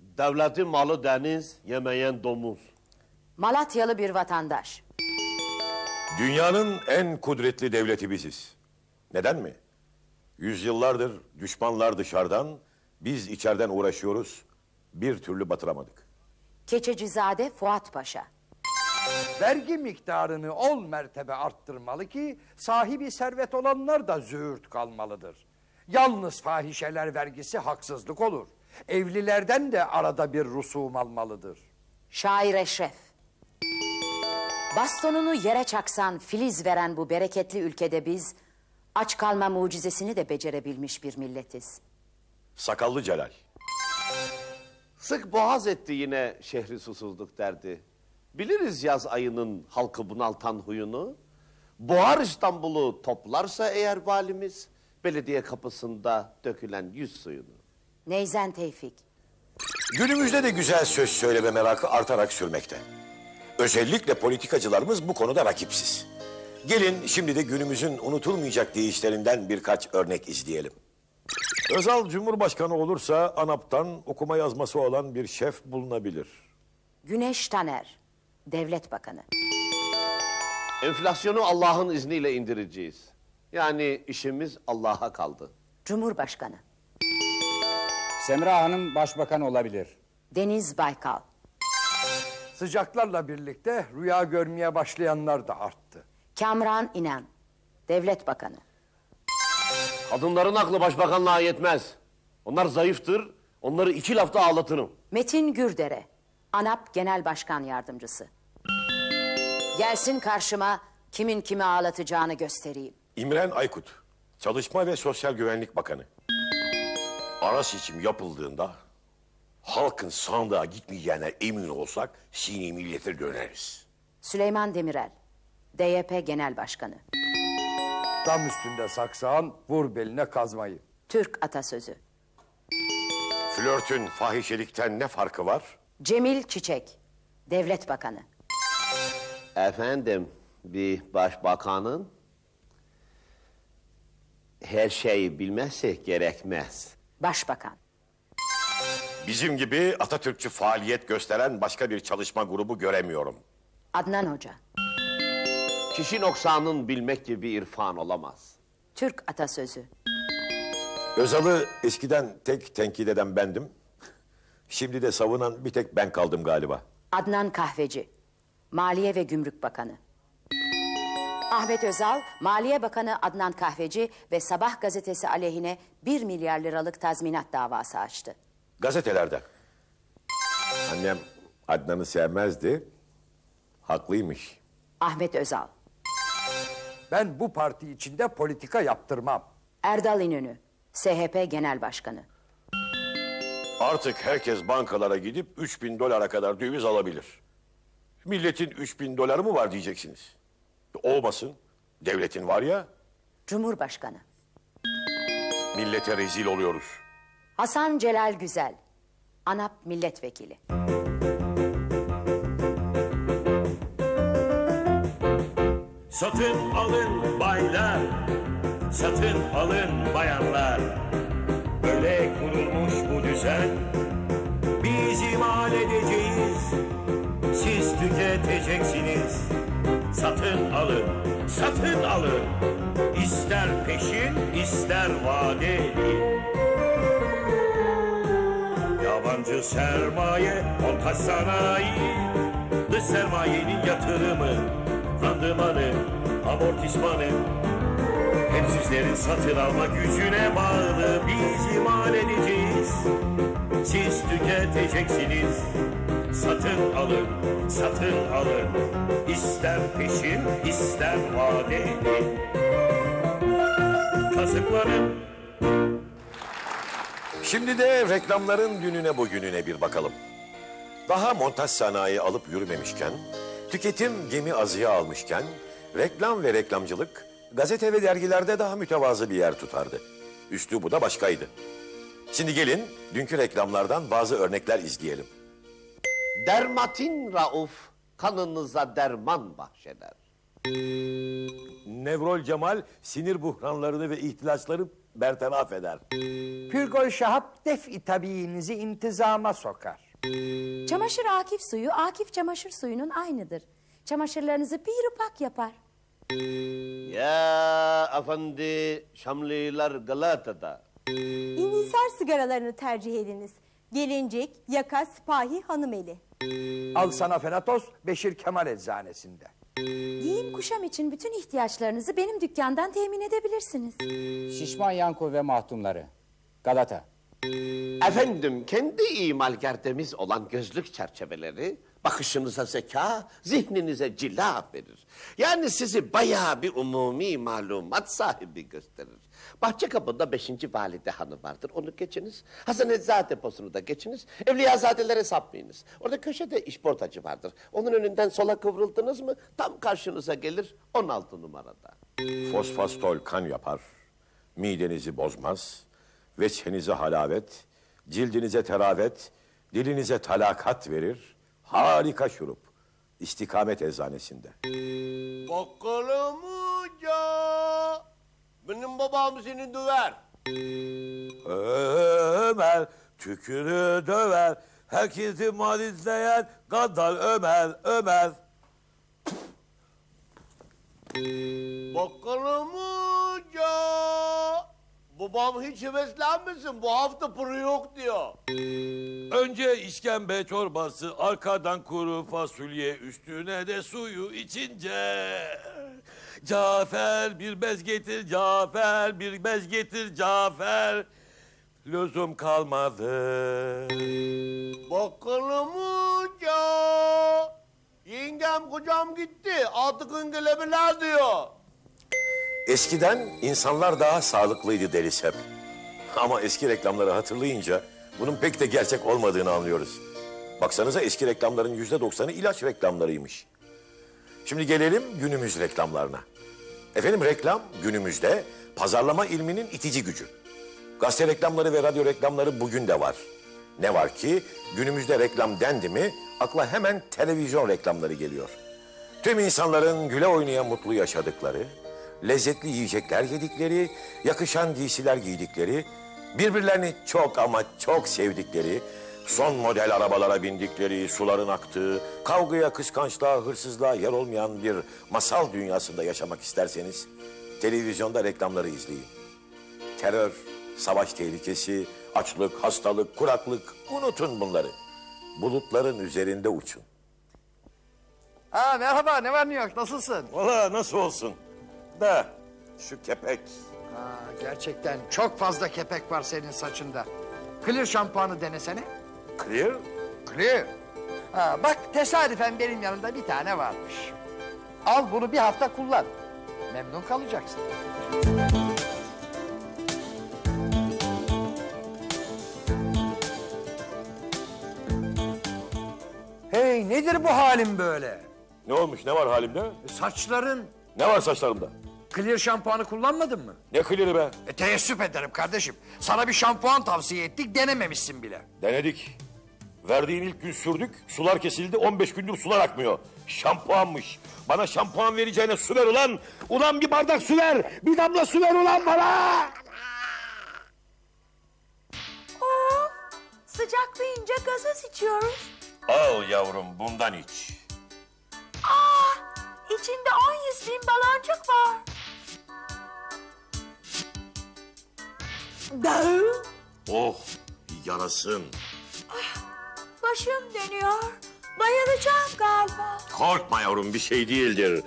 Devletin malı deniz, yemeyen domuz. Malatyalı bir vatandaş. Dünyanın en kudretli devleti biziz. Neden mi? Yüzyıllardır düşmanlar dışarıdan, biz içeriden uğraşıyoruz. Bir türlü batıramadık. Keçecizade Fuat Paşa. Vergi miktarını 10 mertebe arttırmalı ki sahibi servet olanlar da züğürt kalmalıdır. Yalnız fahişeler vergisi haksızlık olur. Evlilerden de arada bir rusum almalıdır. Şair Eşref. Bastonunu yere çaksan filiz veren bu bereketli ülkede biz, aç kalma mucizesini de becerebilmiş bir milletiz. Sakallı Celal. Sık boğaz etti yine şehri susuzluk derdi. Biliriz yaz ayının halkı bunaltan huyunu. Boğar İstanbul'u toplarsa eğer valimiz, belediye kapısında dökülen yüz suyunu. Neyzen Tevfik. Günümüzde de güzel söz söyleme merakı artarak sürmekte. Özellikle politikacılarımız bu konuda rakipsiz. Gelin şimdi de günümüzün unutulmayacak deyişlerinden birkaç örnek izleyelim. Özal Cumhurbaşkanı olursa ANAP'tan okuma yazması olan bir şef bulunabilir. Güneş Taner, Devlet Bakanı. Enflasyonu Allah'ın izniyle indireceğiz. Yani işimiz Allah'a kaldı. Cumhurbaşkanı. Semra Hanım başbakan olabilir. Deniz Baykal. Sıcaklarla birlikte rüya görmeye başlayanlar da arttı. Kamran İnan, Devlet Bakanı. Kadınların aklı başbakanlığa yetmez. Onlar zayıftır, onları iki lafta ağlatırım. Metin Gürdere, ANAP Genel Başkan Yardımcısı. Gelsin karşıma, kimin kimi ağlatacağını göstereyim. İmren Aykut, Çalışma ve Sosyal Güvenlik Bakanı. Ara seçim yapıldığında halkın sandığa gitmeyeceğine emin olsak sini millete döneriz. Süleyman Demirel, DYP Genel Başkanı. Tam üstünde saksağın, vur beline kazmayı. Türk atasözü. Flörtün fahişelikten ne farkı var? Cemil Çiçek, Devlet Bakanı. Efendim, bir başbakanın her şeyi bilmesi gerekmez. Başbakan. Bizim gibi Atatürkçü faaliyet gösteren başka bir çalışma grubu göremiyorum. Adnan Hoca. Kişi noksanın bilmek gibi irfan olamaz. Türk atasözü. Özal'ı eskiden tek tenkit eden bendim. Şimdi de savunan bir tek ben kaldım galiba. Adnan Kahveci, Maliye ve Gümrük Bakanı. Ahmet Özal, Maliye Bakanı Adnan Kahveci ve Sabah gazetesi aleyhine 1 milyar liralık tazminat davası açtı. Gazetelerde. Annem Adnan'ı sevmezdi. Haklıymış. Ahmet Özal. Ben bu parti içinde politika yaptırmam. Erdal İnönü, SHP Genel Başkanı. Artık herkes bankalara gidip 3.000 dolara kadar döviz alabilir. Milletin 3.000 doları mı var diyeceksiniz. Olmasın, devletin var ya. Cumhurbaşkanı. Millete rezil oluyoruz. Hasan Celal Güzel, ANAP Milletvekili. Satın alın baylar, satın alın bayanlar. Böyle kurulmuş bu düzen, biz imal edeceğiz, siz tüketeceksiniz. Satın alın, satın alın, ister peşin, ister vadeli. Yabancı sermaye, kontaç sanayi, dış sermayenin yatırımı. Randımanı, amortismanı, hep sizlerin satın alma gücüne bağlı. Biz imal edeceğiz, siz tüketeceksiniz. Satın alın, satın alın, İster peşin, ister vadeli. Kasıkların. Şimdi de reklamların gününe bugününe bir bakalım. Daha montaj sanayi alıp yürümemişken, tüketim gemi azıya almışken, reklam ve reklamcılık gazete ve dergilerde daha mütevazı bir yer tutardı. Üslubu da başkaydı. Şimdi gelin dünkü reklamlardan bazı örnekler izleyelim. Dermatin Rauf, kanınıza derman bahşeder. Nevrol Cemal, sinir buhranlarını ve ihtilaçları bertaraf eder. Pürgol Şahap, def-i tabiinizi intizama sokar. Çamaşır Akif suyu, Akif çamaşır suyunun aynıdır. Çamaşırlarınızı bir pak yapar. Ya efendi, Şamliler Galata'da. İnisar sigaralarını tercih ediniz. Gelincik, yaka, sipahi, hanımeli. Al sana Fenatos, Beşir Kemal Eczanesi'nde. Giyim kuşam için bütün ihtiyaçlarınızı benim dükkandan temin edebilirsiniz. Şişman Yanko ve Mahtumları, Galata. Efendim, kendi imalkar temiz olan gözlük çerçeveleri bakışınıza zeka, zihninize cila verir. Yani sizi bayağı bir umumi malumat sahibi gösterir. Bahçekapı'nda 5. Valide Hanı vardır, onu geçiniz. Hasan Eczat deposunu da geçiniz. Evliyazadelere sapmayınız. Orada köşede işportacı vardır. Onun önünden sola kıvrıldınız mı tam karşınıza gelir 16 numarada. Fosfastol kan yapar, midenizi bozmaz, veçhenize halavet, cildinize teravet, dilinize talakat verir. Harika şurup. İstikamet Eczanesinde. Bakalım uca, benim babam seni döver. Ömer tükürü döver, herkesi mal izleyen gaddar Ömer, Ömer. Bakalım uca, babam hiç heveslenmesin, bu hafta pırı yok diyor. Önce işkembe çorbası, arkadan kuru fasulye, üstüne de suyu içince. Cafer bir bez getir, Cafer bir bez getir, Cafer. Lüzum kalmadı. Bakalım uca, yengem kocam gitti, altı gün gelebilir diyor. Eskiden insanlar daha sağlıklıydı deriz hep. Ama eski reklamları hatırlayınca bunun pek de gerçek olmadığını anlıyoruz. Baksanıza eski reklamların %90'ı ilaç reklamlarıymış. Şimdi gelelim günümüz reklamlarına. Efendim reklam günümüzde pazarlama ilminin itici gücü. Gazete reklamları ve radyo reklamları bugün de var. Ne var ki günümüzde reklam dendi mi akla hemen televizyon reklamları geliyor. Tüm insanların güle oynaya mutlu yaşadıkları, lezzetli yiyecekler yedikleri, yakışan giysiler giydikleri, birbirlerini çok ama çok sevdikleri, son model arabalara bindikleri, suların aktığı, kavgaya, kıskançlığa, hırsızlığa yer olmayan bir masal dünyasında yaşamak isterseniz, televizyonda reklamları izleyin. Terör, savaş tehlikesi, açlık, hastalık, kuraklık, unutun bunları. Bulutların üzerinde uçun. Merhaba, ne var New York, nasılsın? Valla nasıl olsun? Da, şu kepek. Gerçekten çok fazla kepek var senin saçında. Clear şampuanı denesene. Clear? Clear. Bak tesadüfen benim yanımda bir tane varmış. Al bunu bir hafta kullan. Memnun kalacaksın. Hey nedir bu halin böyle? Ne olmuş, ne var halimde? Saçların. Ne var saçlarımda? Clear şampuanı kullanmadın mı? Ne Clear'ı be? Teessüf ederim kardeşim. Sana bir şampuan tavsiye ettik, denememişsin bile. Denedik. Verdiğin ilk gün sürdük, sular kesildi, 15 gündür sular akmıyor. Şampuanmış. Bana şampuan vereceğine su ver ulan! Ulan bir bardak su ver! Bir damla su ver ulan bana! Oo, sıcaklayınca gazoz içiyoruz. Al yavrum, bundan iç. Aa! İçinde 100.000 baloncuk var. Oh, yarasın. Ah, başım dönüyor. Bayılacağım galiba. Korkma yavrum, bir şey değildir.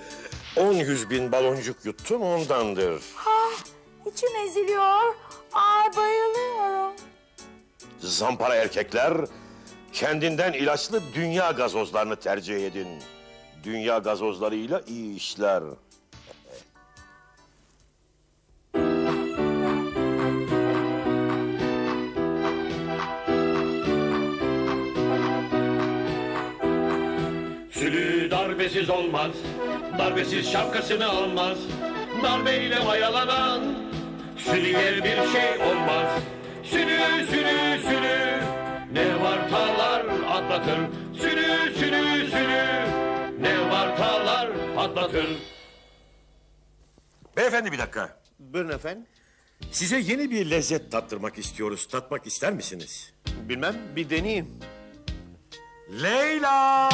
100.000 baloncuk yuttum, ondandır. Ah, içim eziliyor. Ay, bayılıyorum. Zampara erkekler, kendinden ilaçlı dünya gazozlarını tercih edin. Dünya gazozlarıyla iyi işler. Sülü darbesiz olmaz, darbesiz şapkasını almaz. Darbeyle mayalanan sülüye bir şey olmaz. Sülü, sülü, sülü, ne vartalar atlatır. Sülü, sülü, sülü. Ne vartalar patlatır. Beyefendi bir dakika. Buyurun efendim. Size yeni bir lezzet tattırmak istiyoruz. Tatmak ister misiniz? Bilmem, bir deneyeyim. Leyla!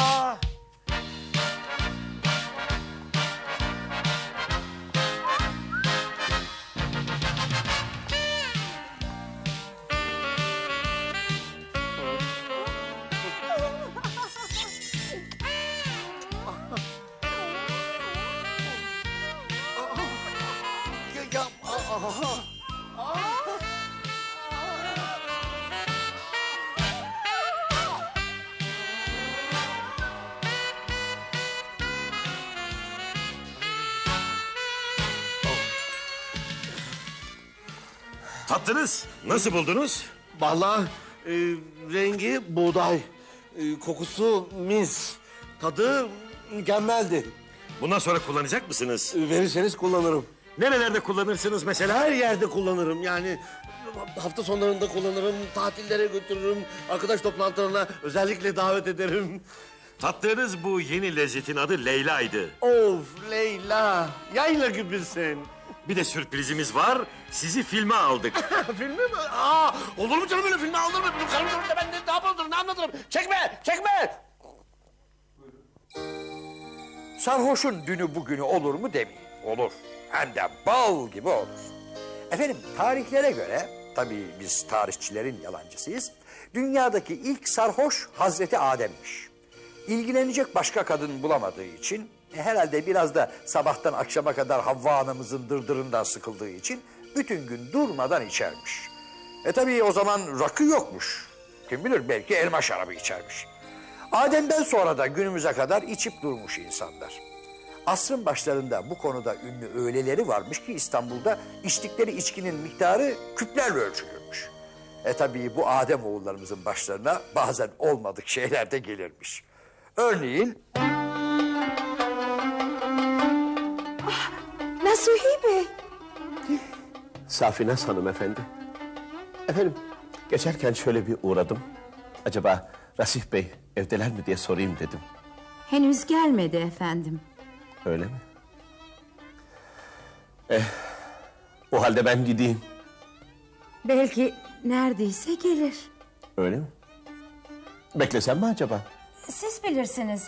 Tattınız. Nasıl buldunuz? Vallahi rengi buğday, kokusu mis, tadı mükemmeldi. Bundan sonra kullanacak mısınız? Verirseniz kullanırım. Nerelerde kullanırsınız mesela? Her yerde kullanırım yani. Hafta sonlarında kullanırım, tatillere götürürüm, arkadaş toplantılarına özellikle davet ederim. Tattığınız bu yeni lezzetin adı Leyla'ydı. Of Leyla, yayla gibisin. Bir de sürprizimiz var, sizi filme aldık. Filmi mi? Aa, olur mu canım öyle filme alır mı? Benim karım sorunca ben ne yapalım, ne anlatırım? Çekme, çekme! Sarhoşun dünü bugünü olur mu demeyin. Olur, hem de bal gibi olur. Efendim, tarihlere göre, tabii biz tarihçilerin yalancısıyız, dünyadaki ilk sarhoş Hazreti Adem'miş. İlgilenecek başka kadın bulamadığı için, herhalde biraz da sabahtan akşama kadar Havva anamızın dırdırından sıkıldığı için bütün gün durmadan içermiş. Tabii o zaman rakı yokmuş. Kim bilir belki elma şarabı içermiş. Adem'den sonra da günümüze kadar içip durmuş insanlar. Asrın başlarında bu konuda ünlü öğleleri varmış ki İstanbul'da içtikleri içkinin miktarı küplerle ölçülürmüş. Tabii bu Adem oğullarımızın başlarına bazen olmadık şeyler de gelirmiş. Örneğin... Ah, Nasuhi Bey. Safine Hanım efendi. Efendim, geçerken şöyle bir uğradım. Acaba Rasih Bey evdeler mi diye sorayım dedim. Henüz gelmedi efendim. Öyle mi? O halde ben gideyim. Belki neredeyse gelir. Öyle mi? Beklesem mi acaba? Siz bilirsiniz.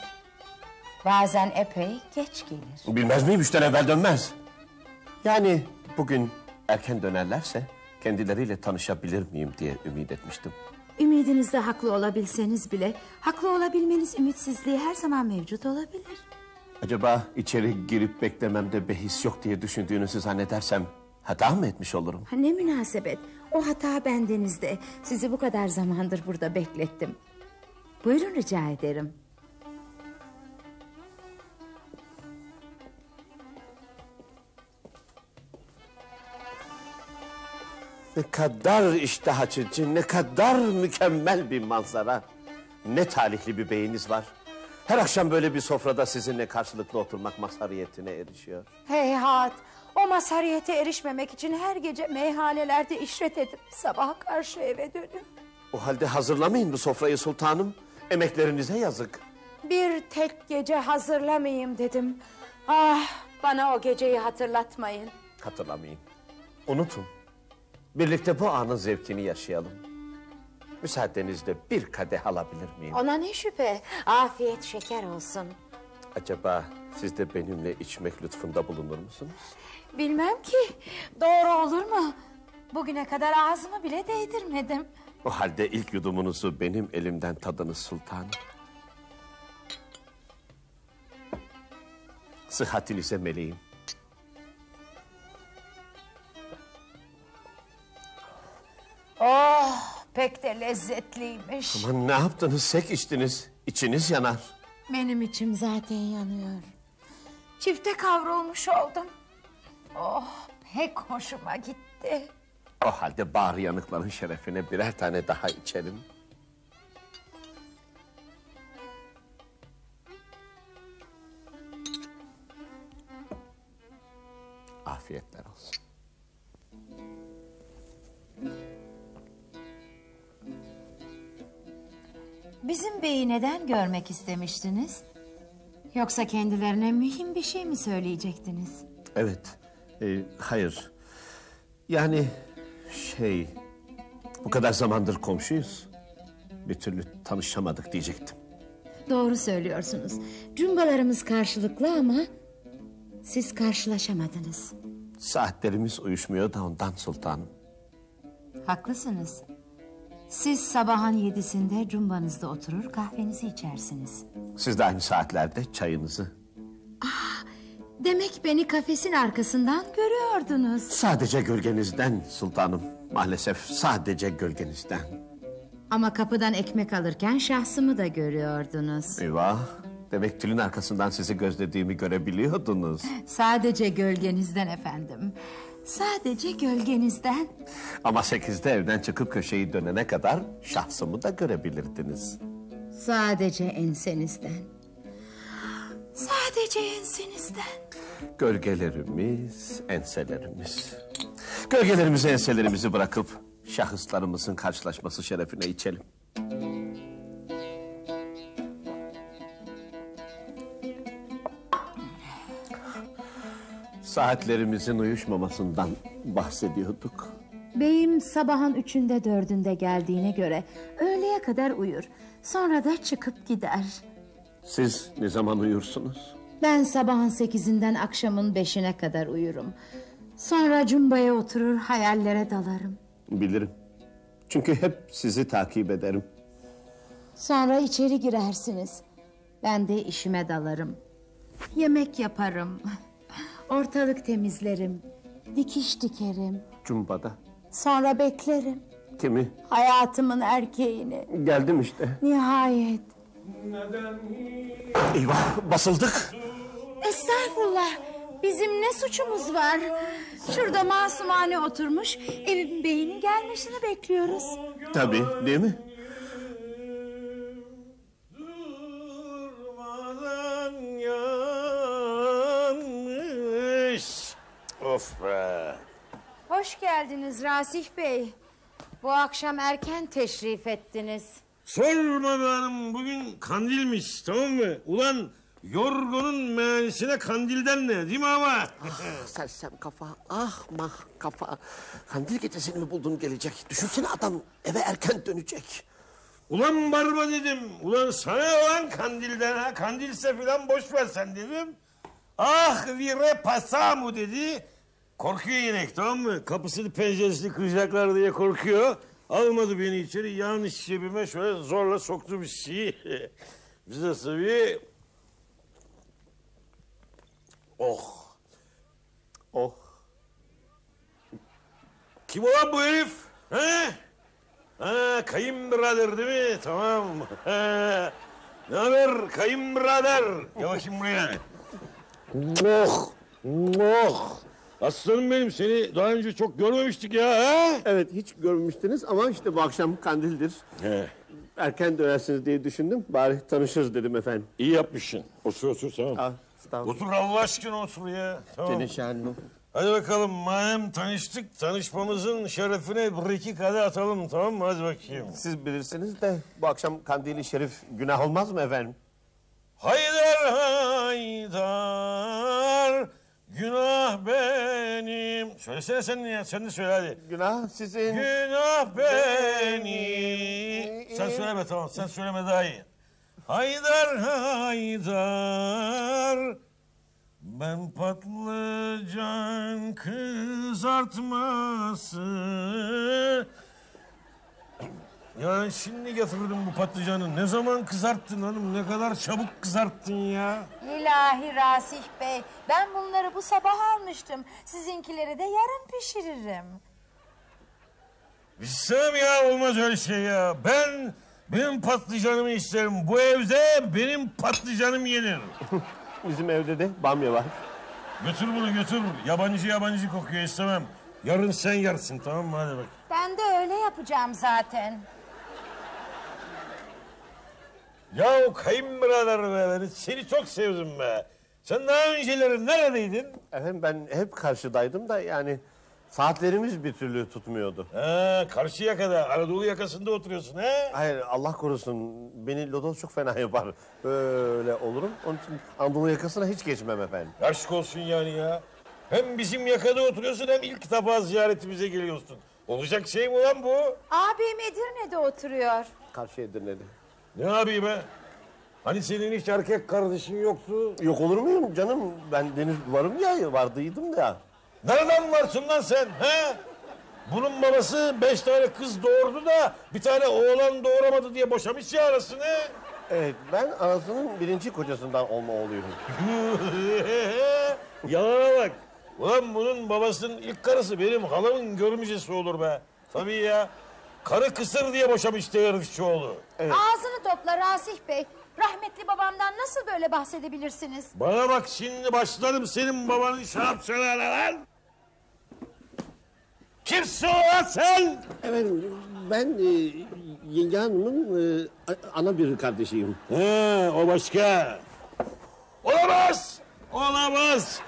Bazen epey geç gelir. Bilmez miyim? 3'ten evvel dönmez. Yani bugün erken dönerlerse kendileriyle tanışabilir miyim diye ümit etmiştim. Ümidinizde haklı olabilseniz bile haklı olabilmeniz ümitsizliği her zaman mevcut olabilir. Acaba içeri girip beklememde behis yok diye düşündüğünüzü zannedersem hata mı etmiş olurum? Ha, ne münasebet. O hata bendenizde. Sizi bu kadar zamandır burada beklettim. Buyurun rica ederim. Ne kadar iştah açıcı, ne kadar mükemmel bir manzara. Ne talihli bir beyiniz var. Her akşam böyle bir sofrada sizinle karşılıklı oturmak mazhariyetine erişiyor. Heyhat, o mazhariyete erişmemek için her gece meyhanelerde işret edip sabaha karşı eve dönün. O halde hazırlamayın bu sofrayı sultanım. Emeklerinize yazık. Bir tek gece hazırlamayayım dedim. Ah, bana o geceyi hatırlatmayın. Hatırlamayın. Unutun. Birlikte bu anın zevkini yaşayalım. Müsaadenizle bir kadeh alabilir miyim? Ona ne şüphe. Afiyet şeker olsun. Acaba siz de benimle içmek lütfunda bulunur musunuz? Bilmem ki. Doğru olur mu? Bugüne kadar ağzımı bile değdirmedim. O halde ilk yudumunuzu benim elimden tadınız sultanım. Sıhhatinize meleğim. Oh, pek de lezzetliymiş. Aman ne yaptınız? Sek içtiniz. İçiniz yanar. Benim içim zaten yanıyor. Çifte kavrulmuş oldum. Oh, pek hoşuma gitti. O halde bağır yanıkların şerefine birer tane daha içelim. Afiyetler olsun. Bizim beyi neden görmek istemiştiniz? Yoksa kendilerine mühim bir şey mi söyleyecektiniz? Evet, hayır. Yani... bu kadar zamandır komşuyuz. Bir türlü tanışamadık diyecektim. Doğru söylüyorsunuz. Cumbalarımız karşılıklı ama siz karşılaşamadınız. Saatlerimiz uyuşmuyor da ondan sultanım. Haklısınız. Siz sabahın 7'sinde cumbanızda oturur kahvenizi içersiniz. Siz de aynı saatlerde çayınızı. Ah, demek beni kafesin arkasından görüyordunuz. Sadece gölgenizden sultanım. Maalesef sadece gölgenizden. Ama kapıdan ekmek alırken şahsımı da görüyordunuz. Eyvah. Demek tülün arkasından sizi gözlediğimi görebiliyordunuz. Sadece gölgenizden efendim. Sadece gölgenizden. Ama 8'de evden çıkıp köşeyi dönene kadar şahsımı da görebilirdiniz. Sadece ensenizden. Sadece ensenizden. Gölgelerimiz, enselerimiz. Gölgelerimizi, enselerimizi bırakıp şahıslarımızın karşılaşması şerefine içelim. Saatlerimizin uyuşmamasından bahsediyorduk. Beyim sabahın 3'ünde 4'ünde geldiğine göre öğleye kadar uyur. Sonra da çıkıp gider. Siz ne zaman uyursunuz? Ben sabahın 8'inden akşamın 5'ine kadar uyurum. Sonra cumbaya oturur hayallere dalarım. Bilirim. Çünkü hep sizi takip ederim. Sonra içeri girersiniz. Ben de işime dalarım. Yemek yaparım. Ortalık temizlerim. Dikiş dikerim. Cumbada. Sonra beklerim. Kimi? Hayatımın erkeğini. Geldim işte. Nihayet. Eyvah, basıldık. Estağfurullah. Bizim ne suçumuz var? Şurada masumane oturmuş, evin beyinin gelmesini bekliyoruz. Tabii, değil mi? Of be. Hoş geldiniz Rasih Bey. Bu akşam erken teşrif ettiniz. Sorma be hanım, bugün kandilmiş, tamam mı? Ulan yorgunun meanisine kandilden ne, değil mi ama? Ah sersem kafa, ah mah kafa. Kandil gecesini mi buldun gelecek? Düşünsene adam eve erken dönecek. Ulan barba dedim, ulan sana olan kandilden ha. Kandilse filan boş ver sen dedim. Ah vire pasamu dedi. Korkuyor inek, tamam mı? Kapısını penceresini kıracaklar diye korkuyor. Almadı beni içeri, yanlış cebime şöyle zorla soktu bir şeyi. Bize tabii... Oh! Oh! Kim olan bu herif? He? Ha, kayınbirader değil mi? Tamam. Ha. Ne haber kayınbirader? Yavaşım buraya. Oh! Oh! Aslanım benim, seni daha önce çok görmemiştik ya. He? Evet, hiç görmemiştiniz ama işte bu akşam kandildir. He. Erken dönersiniz diye düşündüm, bari tanışırız dedim efendim. İyi yapmışsın. Otur tamam. Aa, otur Allah aşkına otur ya. Tamam. Senin şanlı. Hadi bakalım, madem tanıştık, tanışmamızın şerefine bir iki kadeh atalım, tamam mı? Hadi bakayım. Siz bilirsiniz de bu akşam kandili şerif günah olmaz mı efendim? Haydar haydar. Günah benim. Söylesene sen ya, sen de söyle hadi. Günah sizin. Günah benim. Sen söyleme tamam, sen söyleme daha iyi. Haydar haydar. Ben patlıcan kızartması. Ya şimdi getirdim bu patlıcanı. Ne zaman kızarttın hanım? Ne kadar çabuk kızarttın ya. İlahi Rasih Bey. Ben bunları bu sabah almıştım. Sizinkileri de yarın pişiririm. Bilsem ya, olmaz öyle şey ya. Benim patlıcanımı isterim. Bu evde benim patlıcanım yenir. Bizim evde de bamya var. Götür bunu götür. Yabancı kokuyor, istemem. Yarın sen yersin, tamam mı? Hadi bak. Ben de öyle yapacağım zaten. Ya o kayınbirader be, seni çok sevdim be. Sen daha önceleri neredeydin? Efendim ben hep karşıdaydım da yani saatlerimiz bir türlü tutmuyordu. Ha, Karşıyaka'da, Anadolu yakasında oturuyorsun he? Hayır Allah korusun, beni lodos çok fena yapar. Böyle olurum, onun için Anadolu yakasına hiç geçmem efendim. Aşk olsun yani ya. Hem bizim yakada oturuyorsun hem ilk defa ziyaretimize geliyorsun. Olacak şey mi lan bu? Abim Edirne'de oturuyor. Karşı Edirne'de. Ne abi be? Hani senin hiç erkek kardeşin yoktu? Yok olur muyum canım? Ben deniz varım ya, vardıydım da. Nereden varsın lan sen he? Bunun babası 5 tane kız doğurdu da bir tane oğlan doğuramadı diye boşamış ya arasını. Evet, ben anasının 1. kocasından olma oluyorum. Yalana bak. Ulan bunun babasının ilk karısı benim halamın görümcesi olur be. Tabii ya. Karı kısır diye boşamış de herifçi oğlu. Evet. Ağzını topla Rasih Bey. Rahmetli babamdan nasıl böyle bahsedebilirsiniz? Bana bak şimdi başlarım senin babanın şarapçalarına lan. Kimsin ulan sen? Efendim ben yenge hanımın ana bir kardeşiyim. He, o başka. Olamaz! Olamaz!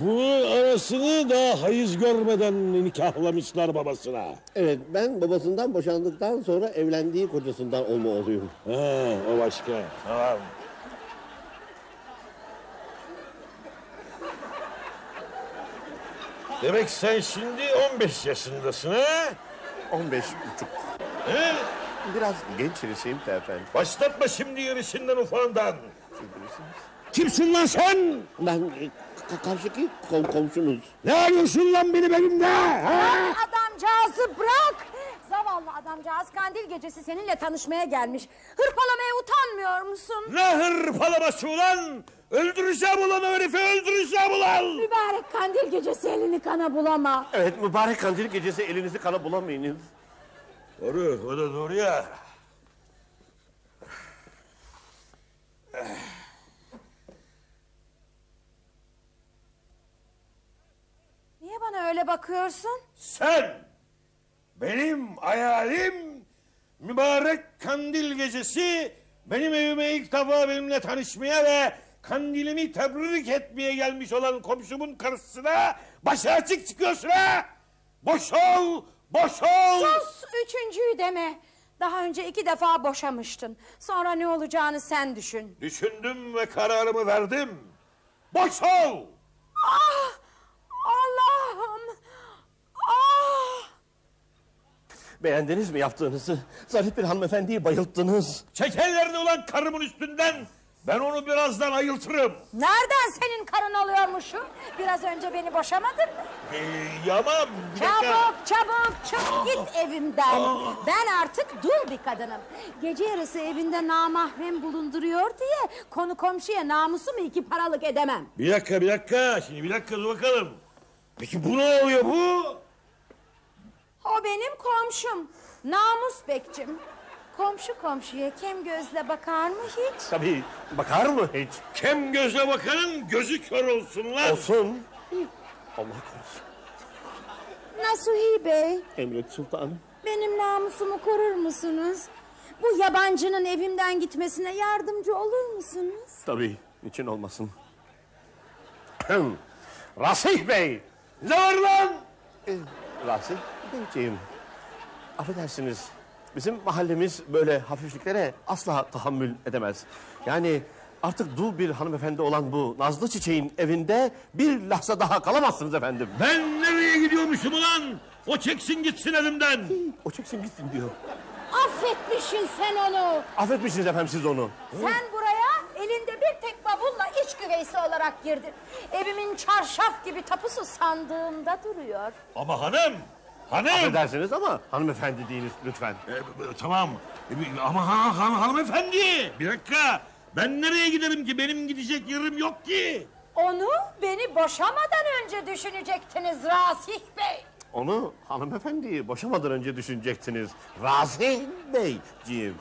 Bunu arasını da hayız görmeden nikahlamışlar babasına. Evet, ben babasından boşandıktan sonra evlendiği kocasından olma oluyorum. He, o başka. Tamam. Demek sen şimdi 15 yaşındasın ha? 15,5. He? Biraz genç yarışayım da efendim. Başlatma şimdi yarışından ufandan. Kimsin lan sen? Ben karşıki komşunuz. Ne arıyorsun lan beni benimle? Bırak adamcağızı, bırak! Zavallı adamcağız kandil gecesi seninle tanışmaya gelmiş. Hırpalamaya utanmıyor musun? Ne hırpalaması ulan? Öldüreceğim ulan o herifi, öldüreceğim ulan! Mübarek kandil gecesi elini kana bulama. Evet, mübarek kandil gecesi elinizi kana bulamayınız. Doğru, o da doğru ya. Niye bana öyle bakıyorsun? Sen! Benim hayalim mübarek kandil gecesi benim evime ilk defa benimle tanışmaya ve kandilimi tebrik etmeye gelmiş olan komşumun karşısına başa açık çıkıyorsun ha! Boş ol! Boş ol! Sus! Üçüncüyü deme! Daha önce 2 defa boşamıştın. Sonra ne olacağını sen düşün. Düşündüm ve kararımı verdim. Boş ol! Ah! Allah'ım! Ah! Beğendiniz mi yaptığınızı? Zarif bir hanımefendiyi bayılttınız. Çek ellerini ulan karımın üstünden! Ben onu birazdan ayıltırım. Nereden senin karın oluyormuşum? Biraz önce beni boşamadın mı? Yaman. Çabuk git evimden. Ben artık dul bir kadınım. Gece yarısı evinde namahrem bulunduruyor diye konu komşuya namusumu 2 paralık edemem. Bir dakika. Şimdi bir dakika dur bakalım. Peki bu ne oluyor bu? O benim komşum. Namus bekçim. Komşu komşuya kem gözle bakar mı hiç? Tabii, bakar mı hiç? Kem gözle bakanın gözü kör olsun lan! Olsun! Allah korusun! Nasuhi Bey! Emret Sultanım! Benim namusumu korur musunuz? Bu yabancının evimden gitmesine yardımcı olur musunuz? Tabii, niçin olmasın? Rasih Bey! Ne var lan? Rasih Beyciğim, affedersiniz. Bizim mahallemiz böyle hafifliklere asla tahammül edemez. Yani artık dul bir hanımefendi olan bu Nazlı Çiçek'in evinde bir lahza daha kalamazsınız efendim. Ben nereye gidiyormuşum ulan? O çeksin gitsin elimden. O çeksin gitsin diyor. Affetmişsin sen onu. Affetmişsiniz efendim siz onu. Sen buraya elinde bir tek bavulla iç güveysi olarak girdin. Evimin çarşaf gibi tapusu sandığımda duruyor. Ama hanım... Hanım! Affedersiniz ama hanımefendi değiliz lütfen. Tamam ama hanımefendi! Bir dakika! Ben nereye giderim ki? Benim gidecek yerim yok ki! Onu beni boşamadan önce düşünecektiniz Rasih Bey! Onu hanımefendiyi boşamadan önce düşünecektiniz Rasih Beyciğim!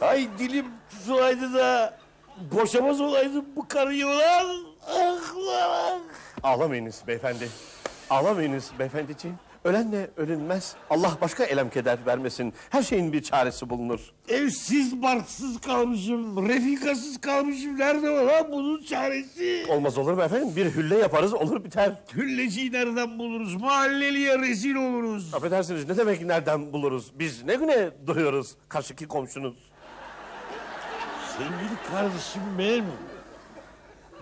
Hay dilim tutulaydı da... Boşamaz olaydım bu karıyı ulan! Ah! Ağlamayınız beyefendi. Ağlamayınız beyefendiciğim. Ölenle ölünmez. Allah başka elem keder vermesin. Her şeyin bir çaresi bulunur. Evsiz barksız kalmışım. Refikasız kalmışım. Nerede var lan bunun çaresi? Olmaz olur mu efendim? Bir hülle yaparız olur biter. Hülleciyi nereden buluruz? Mahalleliye rezil oluruz. Affedersiniz ne demek nereden buluruz? Biz ne güne duruyoruz karşıki komşunuz? Sevgili kardeşim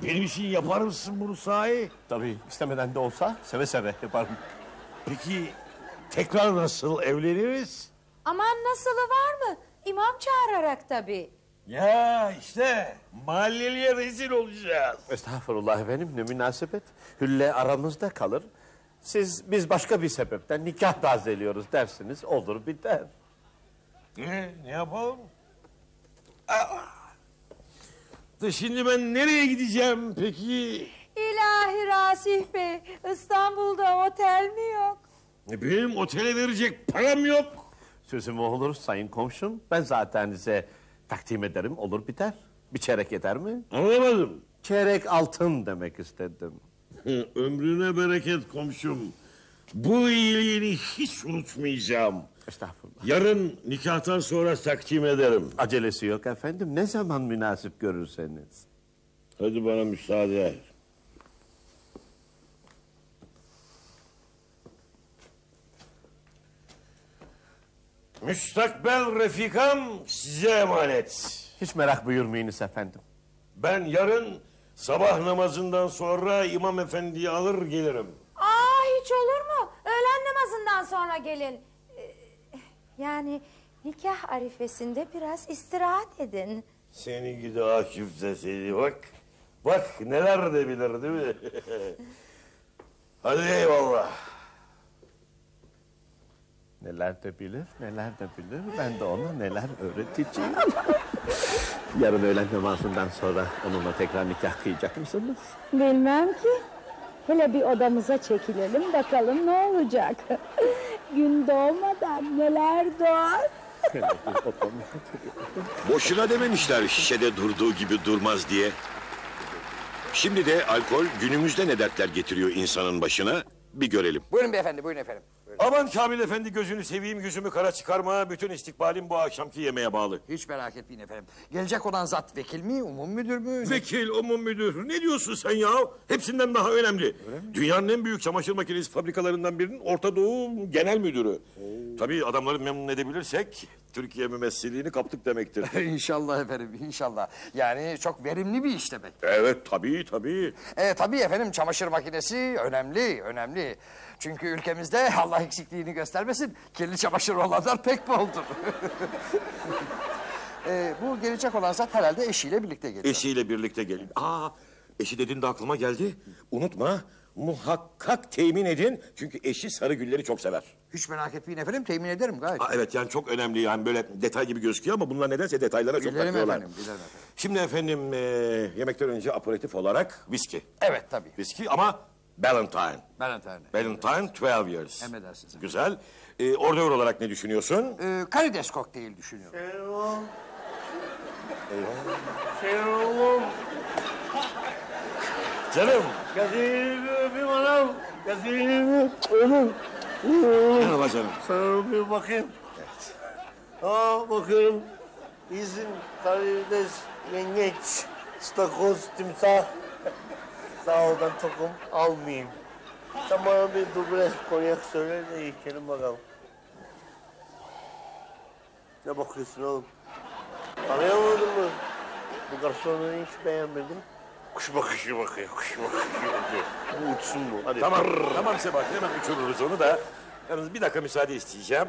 benim için yapar mısın bunu sahi? Tabii istemeden de olsa seve seve yaparım. Peki tekrar nasıl evleniriz? Aman nasılı var mı? İmam çağırarak tabii. Ya işte mahalleliye rezil olacağız. Estağfurullah efendim ne münasebet. Hülle aramızda kalır. Biz başka bir sebepten nikah tazeliyoruz dersiniz olur biter. Ne yapalım? Da şimdi ben nereye gideceğim peki? İlahi Rasih Bey, İstanbul'da otel mi yok? Benim otele verecek param yok. Sözüm olur sayın komşum, ben zaten size takdim ederim, olur biter. Bir çeyrek yeter mi? Anlamadım. Çeyrek altın demek istedim. Ömrüne bereket komşum. Bu iyiliğini hiç unutmayacağım. Estağfurullah. Yarın nikahtan sonra takdim ederim. Acelesi yok efendim. Ne zaman münasip görürseniz. Hadi bana müsaade. Müstakbel refikam size emanet. Hiç merak buyurmayınız efendim. Ben yarın sabah namazından sonra imam efendiyi alır gelirim. Aa, hiç olur mu? Öğlen namazından sonra gelin. Yani nikah arifesinde biraz istirahat edin. Seni gidi Akif deseydi bak. Bak neler de bilir değil mi? Hadi eyvallah. Neler de bilir, neler de bilir. Ben de ona neler öğreteceğim. Yarın öğlen namazından sonra onunla tekrar nikah kıyacak mısınız? Bilmem ki. Hele bir odamıza çekilelim bakalım ne olacak. Gün doğmadan neler doğar. Boşuna dememişler şişede durduğu gibi durmaz diye. Şimdi de alkol günümüzde ne dertler getiriyor insanın başına bir görelim. Buyurun beyefendi, buyurun efendim. Aman Kamil Efendi gözünü seveyim yüzümü kara çıkarma. Bütün istikbalim bu akşamki yemeğe bağlı. Hiç merak etmeyin efendim. Gelecek olan zat vekil mi, umum müdür mü? Vekil, umum müdür. Ne diyorsun sen ya? Hepsinden daha önemli. Dünyanın en büyük çamaşır makinesi fabrikalarından birinin Orta Doğu Genel Müdürü. Tabii adamları memnun edebilirsek Türkiye mümessiliğini kaptık demektir. İnşallah efendim, inşallah. Yani çok verimli bir iş demek. Evet, tabii, tabii. Tabii efendim, çamaşır makinesi önemli, önemli. Çünkü ülkemizde Allah eksikliğini göstermesin, kirli çamaşır olanlar pek boldur. Bu gelecek olan zat herhalde eşiyle birlikte geliyor. Eşiyle birlikte gelin. Aa, eşi dedin de aklıma geldi. Unutma, muhakkak temin edin. Çünkü eşi sarı gülleri çok sever. Hiç merak etmeyin efendim, temin ederim gayet. Aa, evet, yani çok önemli, yani böyle detay gibi gözüküyor ama bunlar nedense detaylara çok takıyorlar. Bilirim efendim, bilirim efendim. Şimdi efendim, yemekten önce aperatif olarak viski. Evet, tabii. Viski ama... Valentine. Valentine. Valentine 12 years. Emredersiniz. Güzel. Ordör olarak ne düşünüyorsun? Karides kokteyl düşünüyorum. Şenol. Şenol'um. Canım. Gazetini öpeyim anam. Gazetini öpeyim. Merhaba canım. Sana bir bakayım. Evet. Aa bakıyorum. İzin, karides, yengeç, stakoz, timsah. Sağ ol, ben tokum almayayım. Sen bana bir duble konyak söyle de içelim bakalım. Ne bakıyorsun oğlum? Arayamadın mı? Bu garsonu hiç beğenmedim. Kuş bakışı bakıyor, kuş bakışı bakıyor. Bu uçsun bu. Hadi. Tamam, tamam Sebahattin, hemen uçururuz onu da. Yalnız bir dakika müsaade isteyeceğim.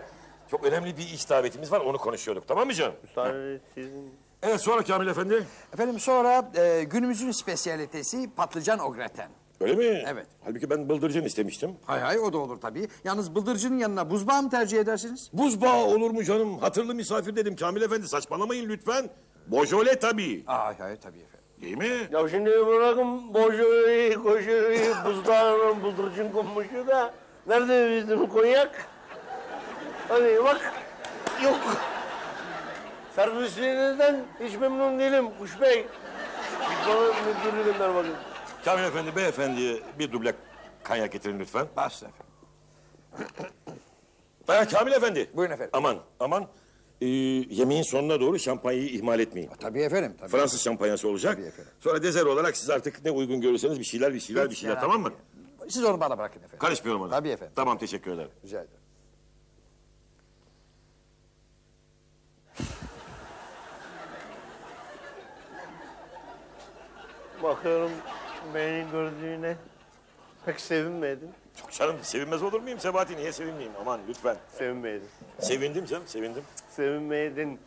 Çok önemli bir iş davetimiz var, onu konuşuyorduk. Tamam mı canım? Müsaade sizin... Evet, sonra Kamil Efendi? Efendim, sonra günümüzün spesiyalitesi patlıcan ograten. Öyle mi? Evet. Halbuki ben bıldırcın istemiştim. Hay hay, o da olur tabii. Yalnız bıldırcının yanına buzbağı mı tercih edersiniz? Buzbağı olur mu canım? Hatırlı misafir dedim Kamil Efendi, saçmalamayın lütfen. Bojole tabii. Hay hay, tabii efendim. Değil mi? Ya şimdi bırakın bojoleyi, kojoleyi, buzdağının bıldırcın konmuşu da... Nerede bizim konyak? Hadi bak, yok. Servislerinizden hiç memnun değilim Kuş Bey. Bana müdürlüğü gönder bakayım. Kamil Efendi, beyefendiye bir duble kanyak getirin lütfen. Başla efendim. Kamil Efendi. Buyurun efendim. Aman, aman. Yemeğin sonuna doğru şampanyayı ihmal etmeyin. Tabii efendim. Tabii. Fransız şampanyası olacak. Tabii efendim. Sonra dezer olarak siz artık ne uygun görürseniz bir şeyler tamam mı? Siz onu bana bırakın efendim. Karışmıyorum ona. Tabii efendim. Tamam, teşekkür ederim. Rica ederim. Bakıyorum beni gördüğüne pek sevinmedim. Çok canım, sevinmez olur muyum Sebahati? Niye sevinmeyeyim? Aman lütfen. Sevinmeyelim. Sevindim canım, sevindim. Sevinmeyedin.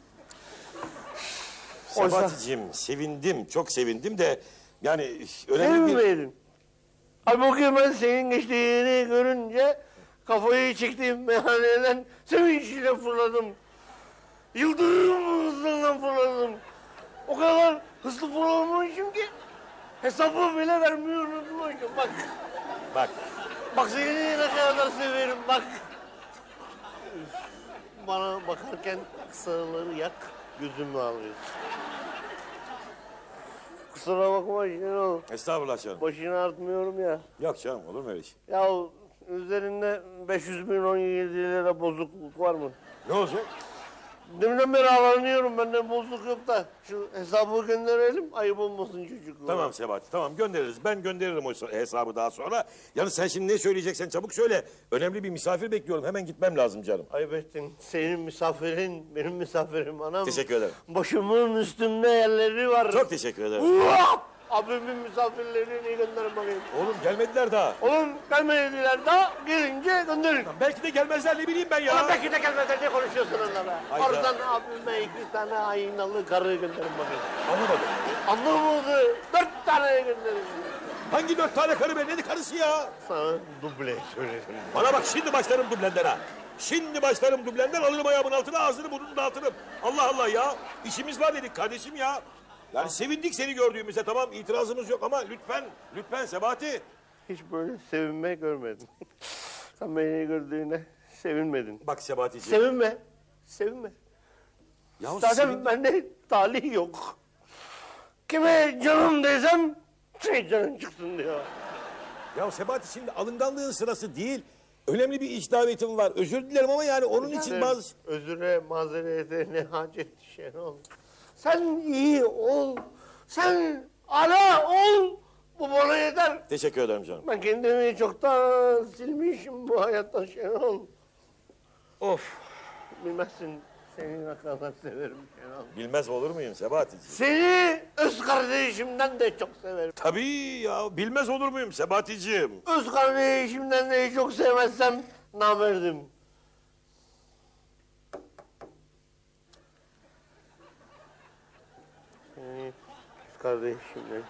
Sebahaticiğim, sevindim, çok sevindim de yani önemli bir... Sevinmeyedin. Halbuki ben senin geçtiğini görünce kafayı çektiğim meyhaneden sevinçle fırladım. Yıldırım hızından fırladım. O kadar hızlı fırlamışım ki... Hesabı bile vermeyi unutmuşum, bak. Bak. Bak seni ne kadar severim, bak. Bana bakarken sarıları yak, gözümü alıyorsun. Kusura bakma Şenol. Estağfurullah canım. Başını artmıyorum ya. Yok canım, olur mu öyle şey? Ya üzerinde 500.017 lira bozukluk var mı? Ne olacak? Deminden beri ağlanıyorum, benden bozuk yok da. Şu hesabı gönderelim, ayıp olmasın çocuklar. Tamam Sebahattin, tamam göndeririz. Ben gönderirim o hesabı daha sonra. Yalnız sen şimdi ne söyleyeceksen çabuk söyle. Önemli bir misafir bekliyorum, hemen gitmem lazım canım. Ayıp ettin, senin misafirin, benim misafirim anam. Teşekkür ederim. Başımın üstünde yerleri var. Çok teşekkür ederim. Abimin misafirlerini gönderin bakayım. Oğlum gelmediler daha. Oğlum gelmediler daha, gelince gönderin. Lan belki de gelmezler, ne bileyim ben ya. Ulan belki de gelmezler, ne konuşuyorsun onlara? Oradan abime 2 tane aynalı karı gönderin bakayım. Anlamadım. Anlamadı, 4 tane gönderin. Hangi 4 tane karı be, ne karısı ya? Sana duble söyledim. Bana bak, şimdi başlarım dublenden ha. Şimdi başlarım dublenden, alırım ayağımın altına, ağzını burnunu dağıtırım. Allah Allah ya, işimiz var dedik kardeşim ya. Yani sevindik seni gördüğümüzde, tamam, itirazımız yok ama lütfen, lütfen Sebahati. Hiç böyle sevinme görmedim. Sen beni gördüğüne sevinmedin. Bak Sebahaticiğim. Sevinme, sevinme. Yahu zaten bende talih yok. Kime canım desem, şey canım çıksın diyor. Ya Sebahati, şimdi alınganlığın sırası değil. Önemli bir iş davetim var. Özür dilerim ama yani onun için bazı... Özüre, mazerete ne hacet Şenol. Sen iyi ol, sen ala ol, bu bana yeter. Teşekkür ederim canım. Ben kendimi çoktan silmişim bu hayattan Şenol. Of, bilmezsin, seni ne kadar severim Şenol. Bilmez olur muyum Sebahaticiğim? Seni öz kardeşimden de çok severim. Tabii ya, bilmez olur muyum Sebahaticiğim? Öz kardeşimden de çok sevmezsem namerdim. Kardeşimle.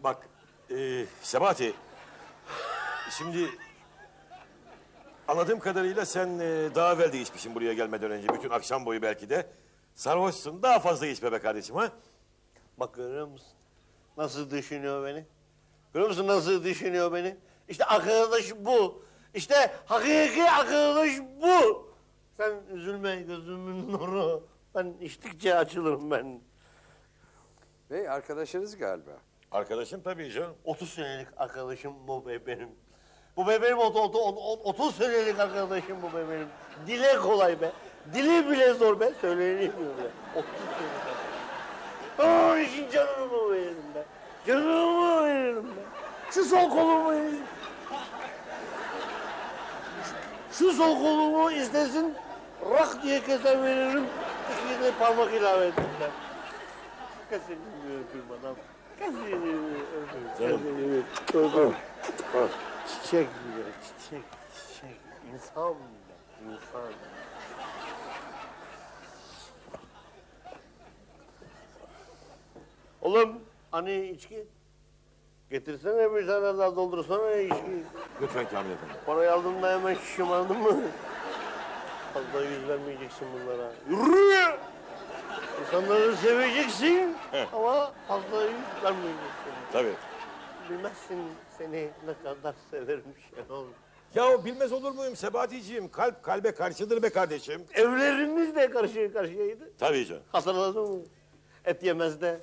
Bak, Sebahati, şimdi anladığım kadarıyla sen daha evvel de içmişsin buraya gelmeden önce, bütün akşam boyu belki de. Sarhoşsun, daha fazla içme be kardeşim ha? Bak görüyor musun? Nasıl düşünüyor beni? Görüyor musun nasıl düşünüyor beni? İşte arkadaş bu, işte hakiki arkadaş bu. Sen üzülme gözümün nuru. Ben içtikçe açılırım ben. Bey arkadaşınız galiba. Arkadaşım tabii canım. 30 senelik arkadaşım bu bey benim. Bu bey benim 30 senelik arkadaşım bu bey benim. Dile kolay be. Dili bile zor be. Söyleyemiyor be. 30 senelik arkadaşım. Onun için canımı veririm be. Canımı veririm be. Şu sol kolumu veririm. Şu sol kolumu istesin. Rak diye keser veririm. İkisine parmak ilave ettiler. Kesinlikle öpürüm adam. Kesinlikle öpürüm. Çiçek gibi, çiçek, çiçek. İnsan gibi, insan. Oğlum, hani içki? Getirsene bir tane daha, doldursana içki. Lütfen Kamil Efendi. Parayı aldın da hemen şımardım mı? Fazla yüz vermeyeceksin bunlara. Yürü! İnsanları seveceksin ama fazla yüz vermeyeceksin. Tabii. Bilmezsin seni ne kadar severim Şenol. Ya bilmez olur muyum Sebahaticiğim? Kalp kalbe karşıdır be kardeşim. Evlerimiz de karşı karşıyaydı. Tabii canım. Hatırladın mı? Et yemez de.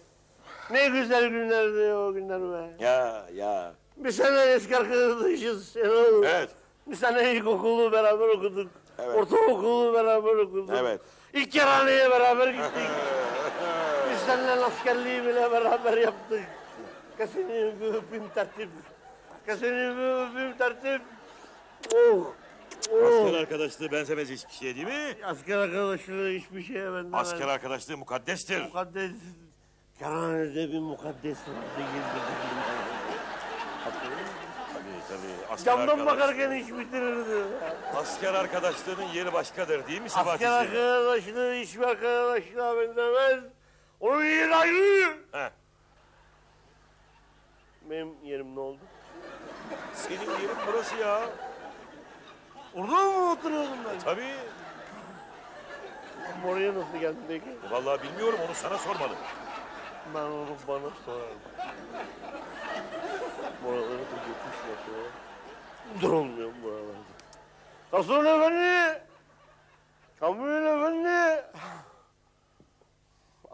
Ne güzel günlerdi o günler be. Ya ya. Biz seninle eski arkadaşız Şenol. Evet. Biz seninle ilkokulu beraber okuduk. Evet. Ortaokulu beraber okuduk. Evet. İlk kerhaneye beraber gittik. Biz seninle askerliği bile beraber yaptık. Kesinlikle bir öpüm tertip. Kesinlikle bir öpüm tertip. Oh. Oh. Asker arkadaşlığı benzemez hiçbir şeye değil mi? Asker arkadaşlığı hiçbir şeye benzemez. Asker arkadaşlığı mukaddestir. Mukaddes. Kerhanede bir mukaddes vardı. Tabii, camdan bakarken iş bitirirdi. Asker arkadaşlığının yeri başkadır değil mi Sebahattin? Asker arkadaşlığı hiçbir arkadaşlığa benzemez. Onun yeri ayrı. Heh. Benim yerim ne oldu? Senin yerin burası ya. Orada mı oturuyordum ben? Tabii. Ama oraya nasıl geldin peki? Vallahi bilmiyorum, onu sana sormadım. Ben onu bana sorarım. Buraları da yokuşla ya. Durulmuyor buralarda. Hasan Efendi! Kamil Efendi!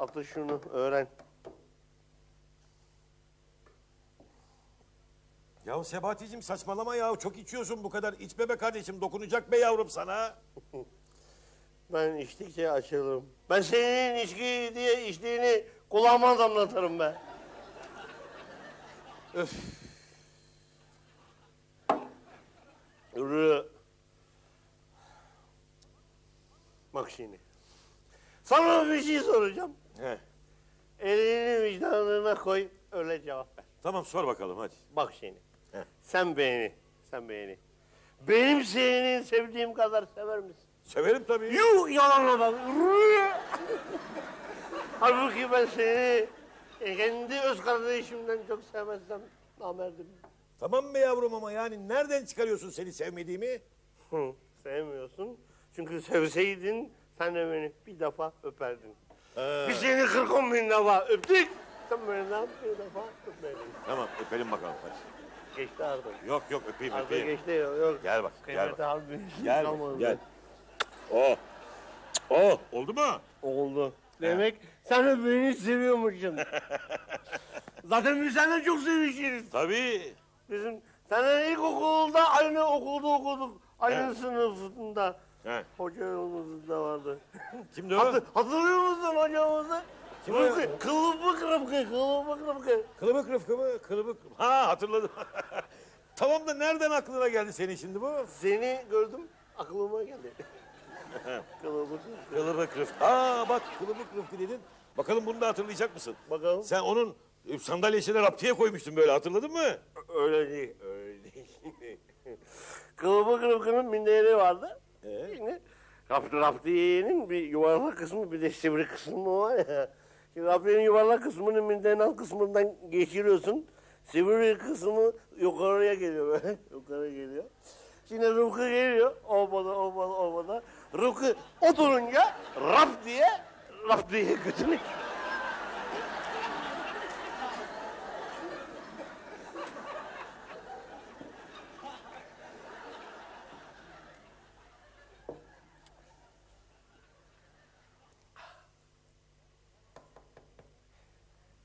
Atla şunu, öğren. Ya Sebahaticiğim saçmalama ya, çok içiyorsun bu kadar. İçme be kardeşim, dokunacak be yavrum sana. Ben içtikçe açılırım. Ben senin içki diye içtiğini kulağıma damlatarım be. Öf. Yürü. Bak şimdi. Sana bir şey soracağım. He. Elini vicdanına koy, öyle cevap ver. Tamam, sor bakalım hadi. Bak şimdi. He. Sen beni, benim seni sevdiğim kadar sever misin? Severim tabii. Yuh, yalan adam. Halbuki ben seni kendi öz kardeşimden çok sevmezsem namerdim. Tamam be yavrum ama yani nereden çıkarıyorsun seni sevmediğimi? Sevmiyorsun. Çünkü sevseydin sen de beni bir defa öperdin. Biz seni 40-10 bin defa öptük. Sen benden bir defa öpmedin. Tamam öpelim bakalım. Hadi. Geçti artık. Yok yok öpeyim artık öpeyim. Geçti yok. Gel bak. Kıymet gel abi. Gel bak, gel. Oh. Oh. Oldu mu? Oldu. Demek sen de beni seviyormuşsun. Zaten biz seni çok sevişiriz. Tabii. Bizim senin ilkokulda aynı okulda okuduk. Aynı sınıfında. He. Hocamız da vardı. Kimdi o? Hatırlıyor musun hocamızı? Kim o? Kılıbık Rıfkı, Kılıbık Rıfkı mı? Ha hatırladım. Tamam da nereden aklına geldi senin şimdi bu? Seni gördüm, aklıma geldi. Kılıbık Rıfkı. Aa bak Kılıbık Rıfkı dedin. Bakalım bunu da hatırlayacak mısın? Bakalım. Sen onun sandalyesine raptiye koymuştun böyle, hatırladın mı? Öyle değil, Kılıbık Rıfkı'nın minderi vardı. Şimdi raptiyenin bir yuvarlak kısmı, bir de sivri kısmı var ya. Şimdi raptiyenin yuvarlak kısmını minderin alt kısmından geçiriyorsun. Sivri kısmı yukarıya geliyor böyle, Şimdi Rıfkı geliyor, olmadı. Rıfkı oturunca raptiye götürüyor.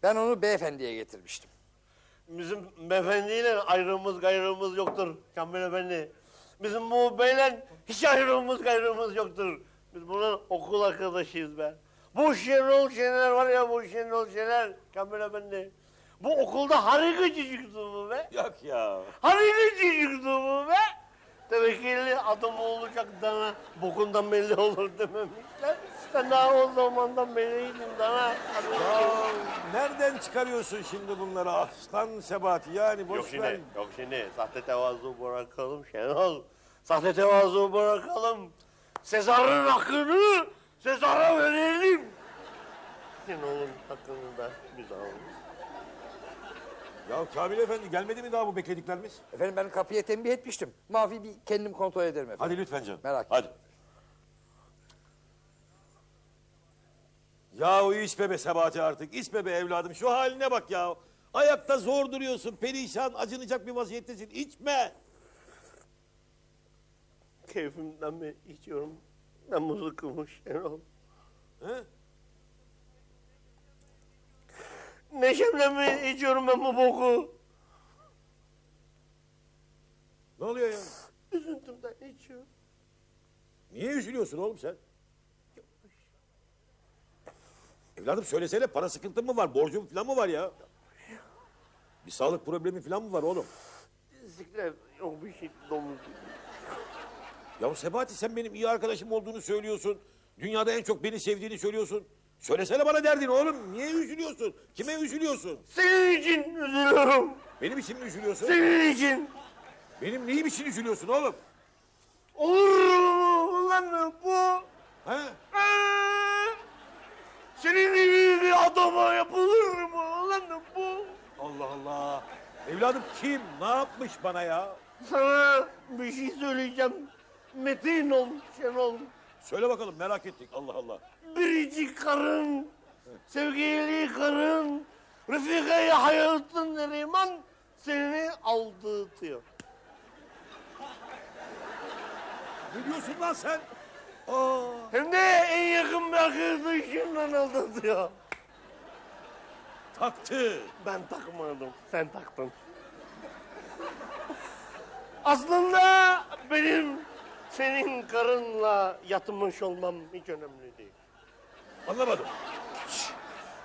Ben onu beyefendiye getirmiştim. Bizim beyefendiyle ayrımız gayrımız yoktur Kamil Efendi. Bizim bu beyle hiç ayrımız gayrımız yoktur. Biz bunun okul arkadaşıyız be. Bu Şenol Şener var ya, bu Şenol Şener Kamil Efendi. Bu okulda harika çocuktu bu be. Yok ya. Harika çocuktu bu be. Tevekkilli adam olacak dana bokundan belli olur dememişler. Ben daha o zamandan belliydim dana. Nereden çıkarıyorsun şimdi bunları aslan Sebahati, yani boş ver. Yok şimdi sahte tevazu bırakalım Şenol. Sahte tevazu bırakalım. Sezar'ın hakkını Sezar'a verelim. Şenol'un hakkını da biz alalım. Ya Kamil Efendi gelmedi mi daha bu beklediklerimiz? Efendim ben kapıya tembih etmiştim. Mafi bir kendim kontrol ederim efendim. Hadi lütfen canım. Merak etme. Hadi. Yahu içme be Sebahati artık. İçme be evladım. Şu haline bak ya. Ayakta zor duruyorsun. Perişan, acınacak bir vaziyettesin. İçme. Keyfimden beri içiyorum. Ben muzlukum Şenol. He? Neşemle mi içiyorum ben bu boku? Ne oluyor ya? Üzüntümden içiyorum. Niye üzülüyorsun oğlum sen? Yapmış. Evladım söylesene, para sıkıntın mı var, borcun falan mı var ya? Yapmış. Bir sağlık problemi falan mı var oğlum? Dizlikler yok bir şey, domuz gibi. Ya Sebahati sen benim iyi arkadaşım olduğunu söylüyorsun. Dünyada en çok beni sevdiğini söylüyorsun. Söylesene bana derdin oğlum. Niye üzülüyorsun? Kime üzülüyorsun? Senin için üzülüyorum. Benim için mi üzülüyorsun? Senin için. Benim neyim için üzülüyorsun oğlum? Olur lan bu. He? Senin gibi bir adama yapılır mı lan bu? Allah Allah. Evladım kim? Ne yapmış bana ya? Sana bir şey söyleyeceğim. Metin ol Şenol. Söyle bakalım, merak ettik. Allah Allah. Biricik karın, sevgili karın, Refika-i hayatın Neriman seni aldırtıyor. Ne diyorsun lan sen? Aa. Hem de en yakın bir arkadaşınla aldırtıyor. taktı. Ben takmadım, sen taktın. Aslında benim senin karınla yatmış olmam hiç önemli değil. Anlamadım.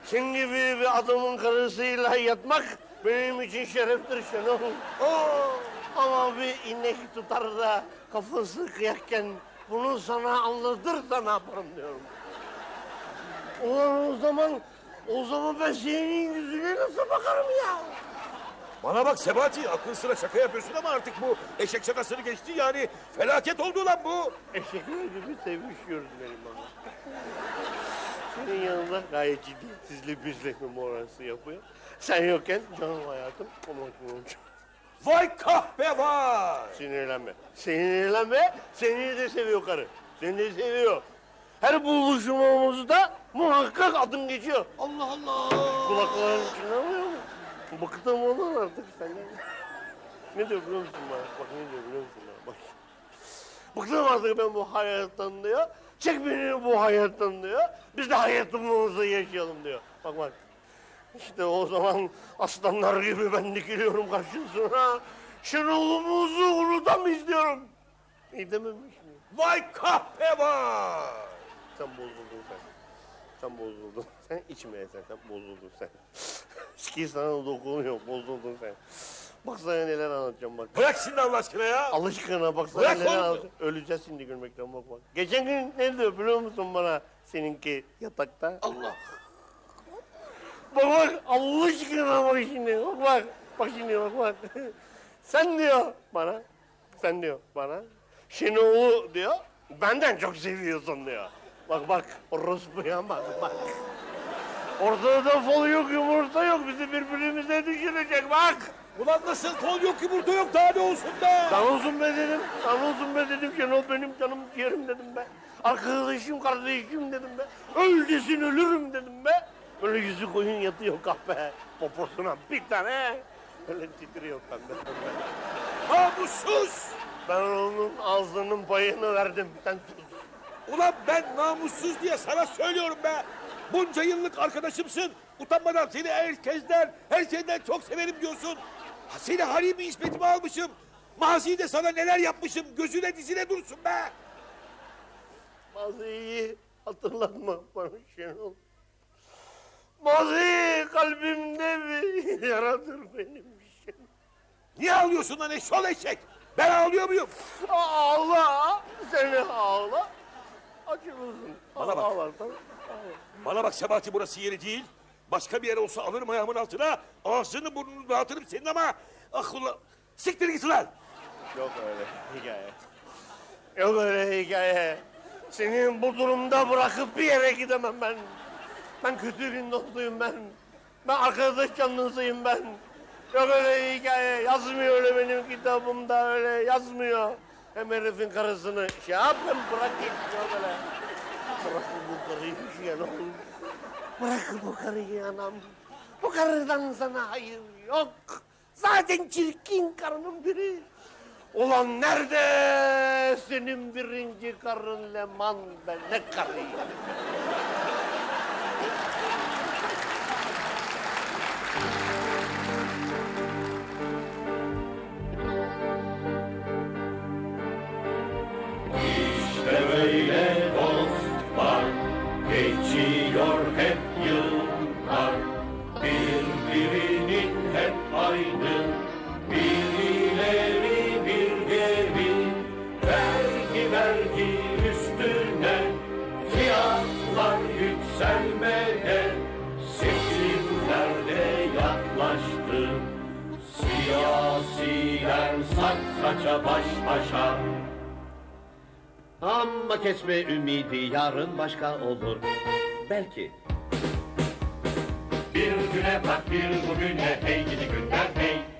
Senin gibi bir adamın karısıyla yatmak benim için şereftir Şenol. Oo, ama bir inek tutar da kafası kıyakken bunu sana anlatırsa ne yaparım diyorum. Ulan o zaman ben senin yüzüne nasıl bakarım ya? Bana bak Sebati, aklın sıra şaka yapıyorsun ama artık bu eşek şakasını geçti yani. Felaket oldu lan bu. Eşekler gibi sevişiyoruz benim bana. Senin yanında gayet ciddi, sizle bizle numarası yapıyor. Sen yokken canım hayatım, onu unutma. Vay kahpe vay! Sinirlenme, sinirlenme. Seni de seviyor karı, seni de seviyor. Her buluşmamızda muhakkak adım geçiyor. Allah Allah! Kulakların içinde alıyor mu? Bıktım ondan artık senden. Ne diyor biliyor musun bana? Bak ne diyor biliyor musun bana? Bak. Bıktım artık ben bu hayattan diyor. Çek beni bu hayattan diyor. Biz de hayatımızı yaşayalım diyor. Bak bak. İşte o zaman aslanlar gibi ben dikiliyorum karşısına. Şenol'umuzu unutamayız diyorum. İyi dememiş mi? Vay kahpe vay! Sen bozuldun sen. Sen bozuldun. Sen içmeye sen bozuldun sen. Ki sana dokunuyor, bozuldun sen. Bak sana neler anlatacağım bak. Bırak şimdi Allah aşkına ya! Allah aşkına bak sana neler anlatacağım. Öleceğiz şimdi gülmekten bak bak. Geçen gün ne diyor biliyor musun bana? Seninki yatakta. Allah! Bak bak, Allah aşkına bak şimdi, bak bak. Bak şimdi bak bak. Sen diyor bana, sen diyor bana. Şenol'u diyor, benden çok seviyorsun diyor. Bak bak, orospuya bak bak. Ortada fol yok, yumurta yok. Bizi birbirimize düşürecek bak. Ulan nasıl fol yok, yumurta yok? Daha ne olsun be? Daha olsun be dedim. Daha olsun be dedim. Şenol benim canım ciğerim dedim be. Arkadaşım, kardeşim dedim be. Öldüsün ölürüm dedim be. Böyle yüzü koyun yatıyor kahpe. Poposuna bir tane. Böyle titriyor bende. Namussuz! Ben onun ağzının payını verdim. Sen sus. Ulan ben namussuz diye sana söylüyorum be. Bunca yıllık arkadaşımsın. Utanmadan seni herkesten, her şeyden çok severim diyorsun. Seni hari bir ismetimi almışım. Mazide sana neler yapmışım. Gözüne dizine dursun be. Maziyi hatırlatma bana Şenol. Mazi kalbimde bir yaradır benim Şenol. Niye ağlıyorsun lan eşol eşek? Ben ağlıyor muyum? Ağla. Seni ağla. Acılısın. Bana bak. Ağlarsan. Bana bak Sebati, burası yeri değil. Başka bir yere olsa alırım ayağımın altına. Ağzını burnunu dağıtırım senin ama... Ah ulan... Siktir git lan! Yok öyle hikaye. Yok öyle hikaye. Senin bu durumda bırakıp bir yere gidemem ben. Ben kötü bir dostuyum ben. Ben arkadaş canlısıyım ben. Yok öyle hikaye. Yazmıyor öyle benim kitabımda öyle yazmıyor. Hem herifin karısını şey yapayım bırak git. Yok öyle. Bırak bu karıyı Şenol, bırak bu karıyı anam. Bu karıdan sana hayır yok. Zaten çirkin karının biri. Ulan nerede senin birinci karın Leman be, ne karıyı? İşte böyle. Geçiyor hep yıllar, birbirinin hep aynı, bir ileri bir geri, vergi üstüne, fiyatlar yükselmede, seçimlerde yaklaştı, siyasiler saç saça baş başa. Ama kesme ümidi, yarın başka olur belki. Bir güne bak bir bugüne, hey gidi günler hey.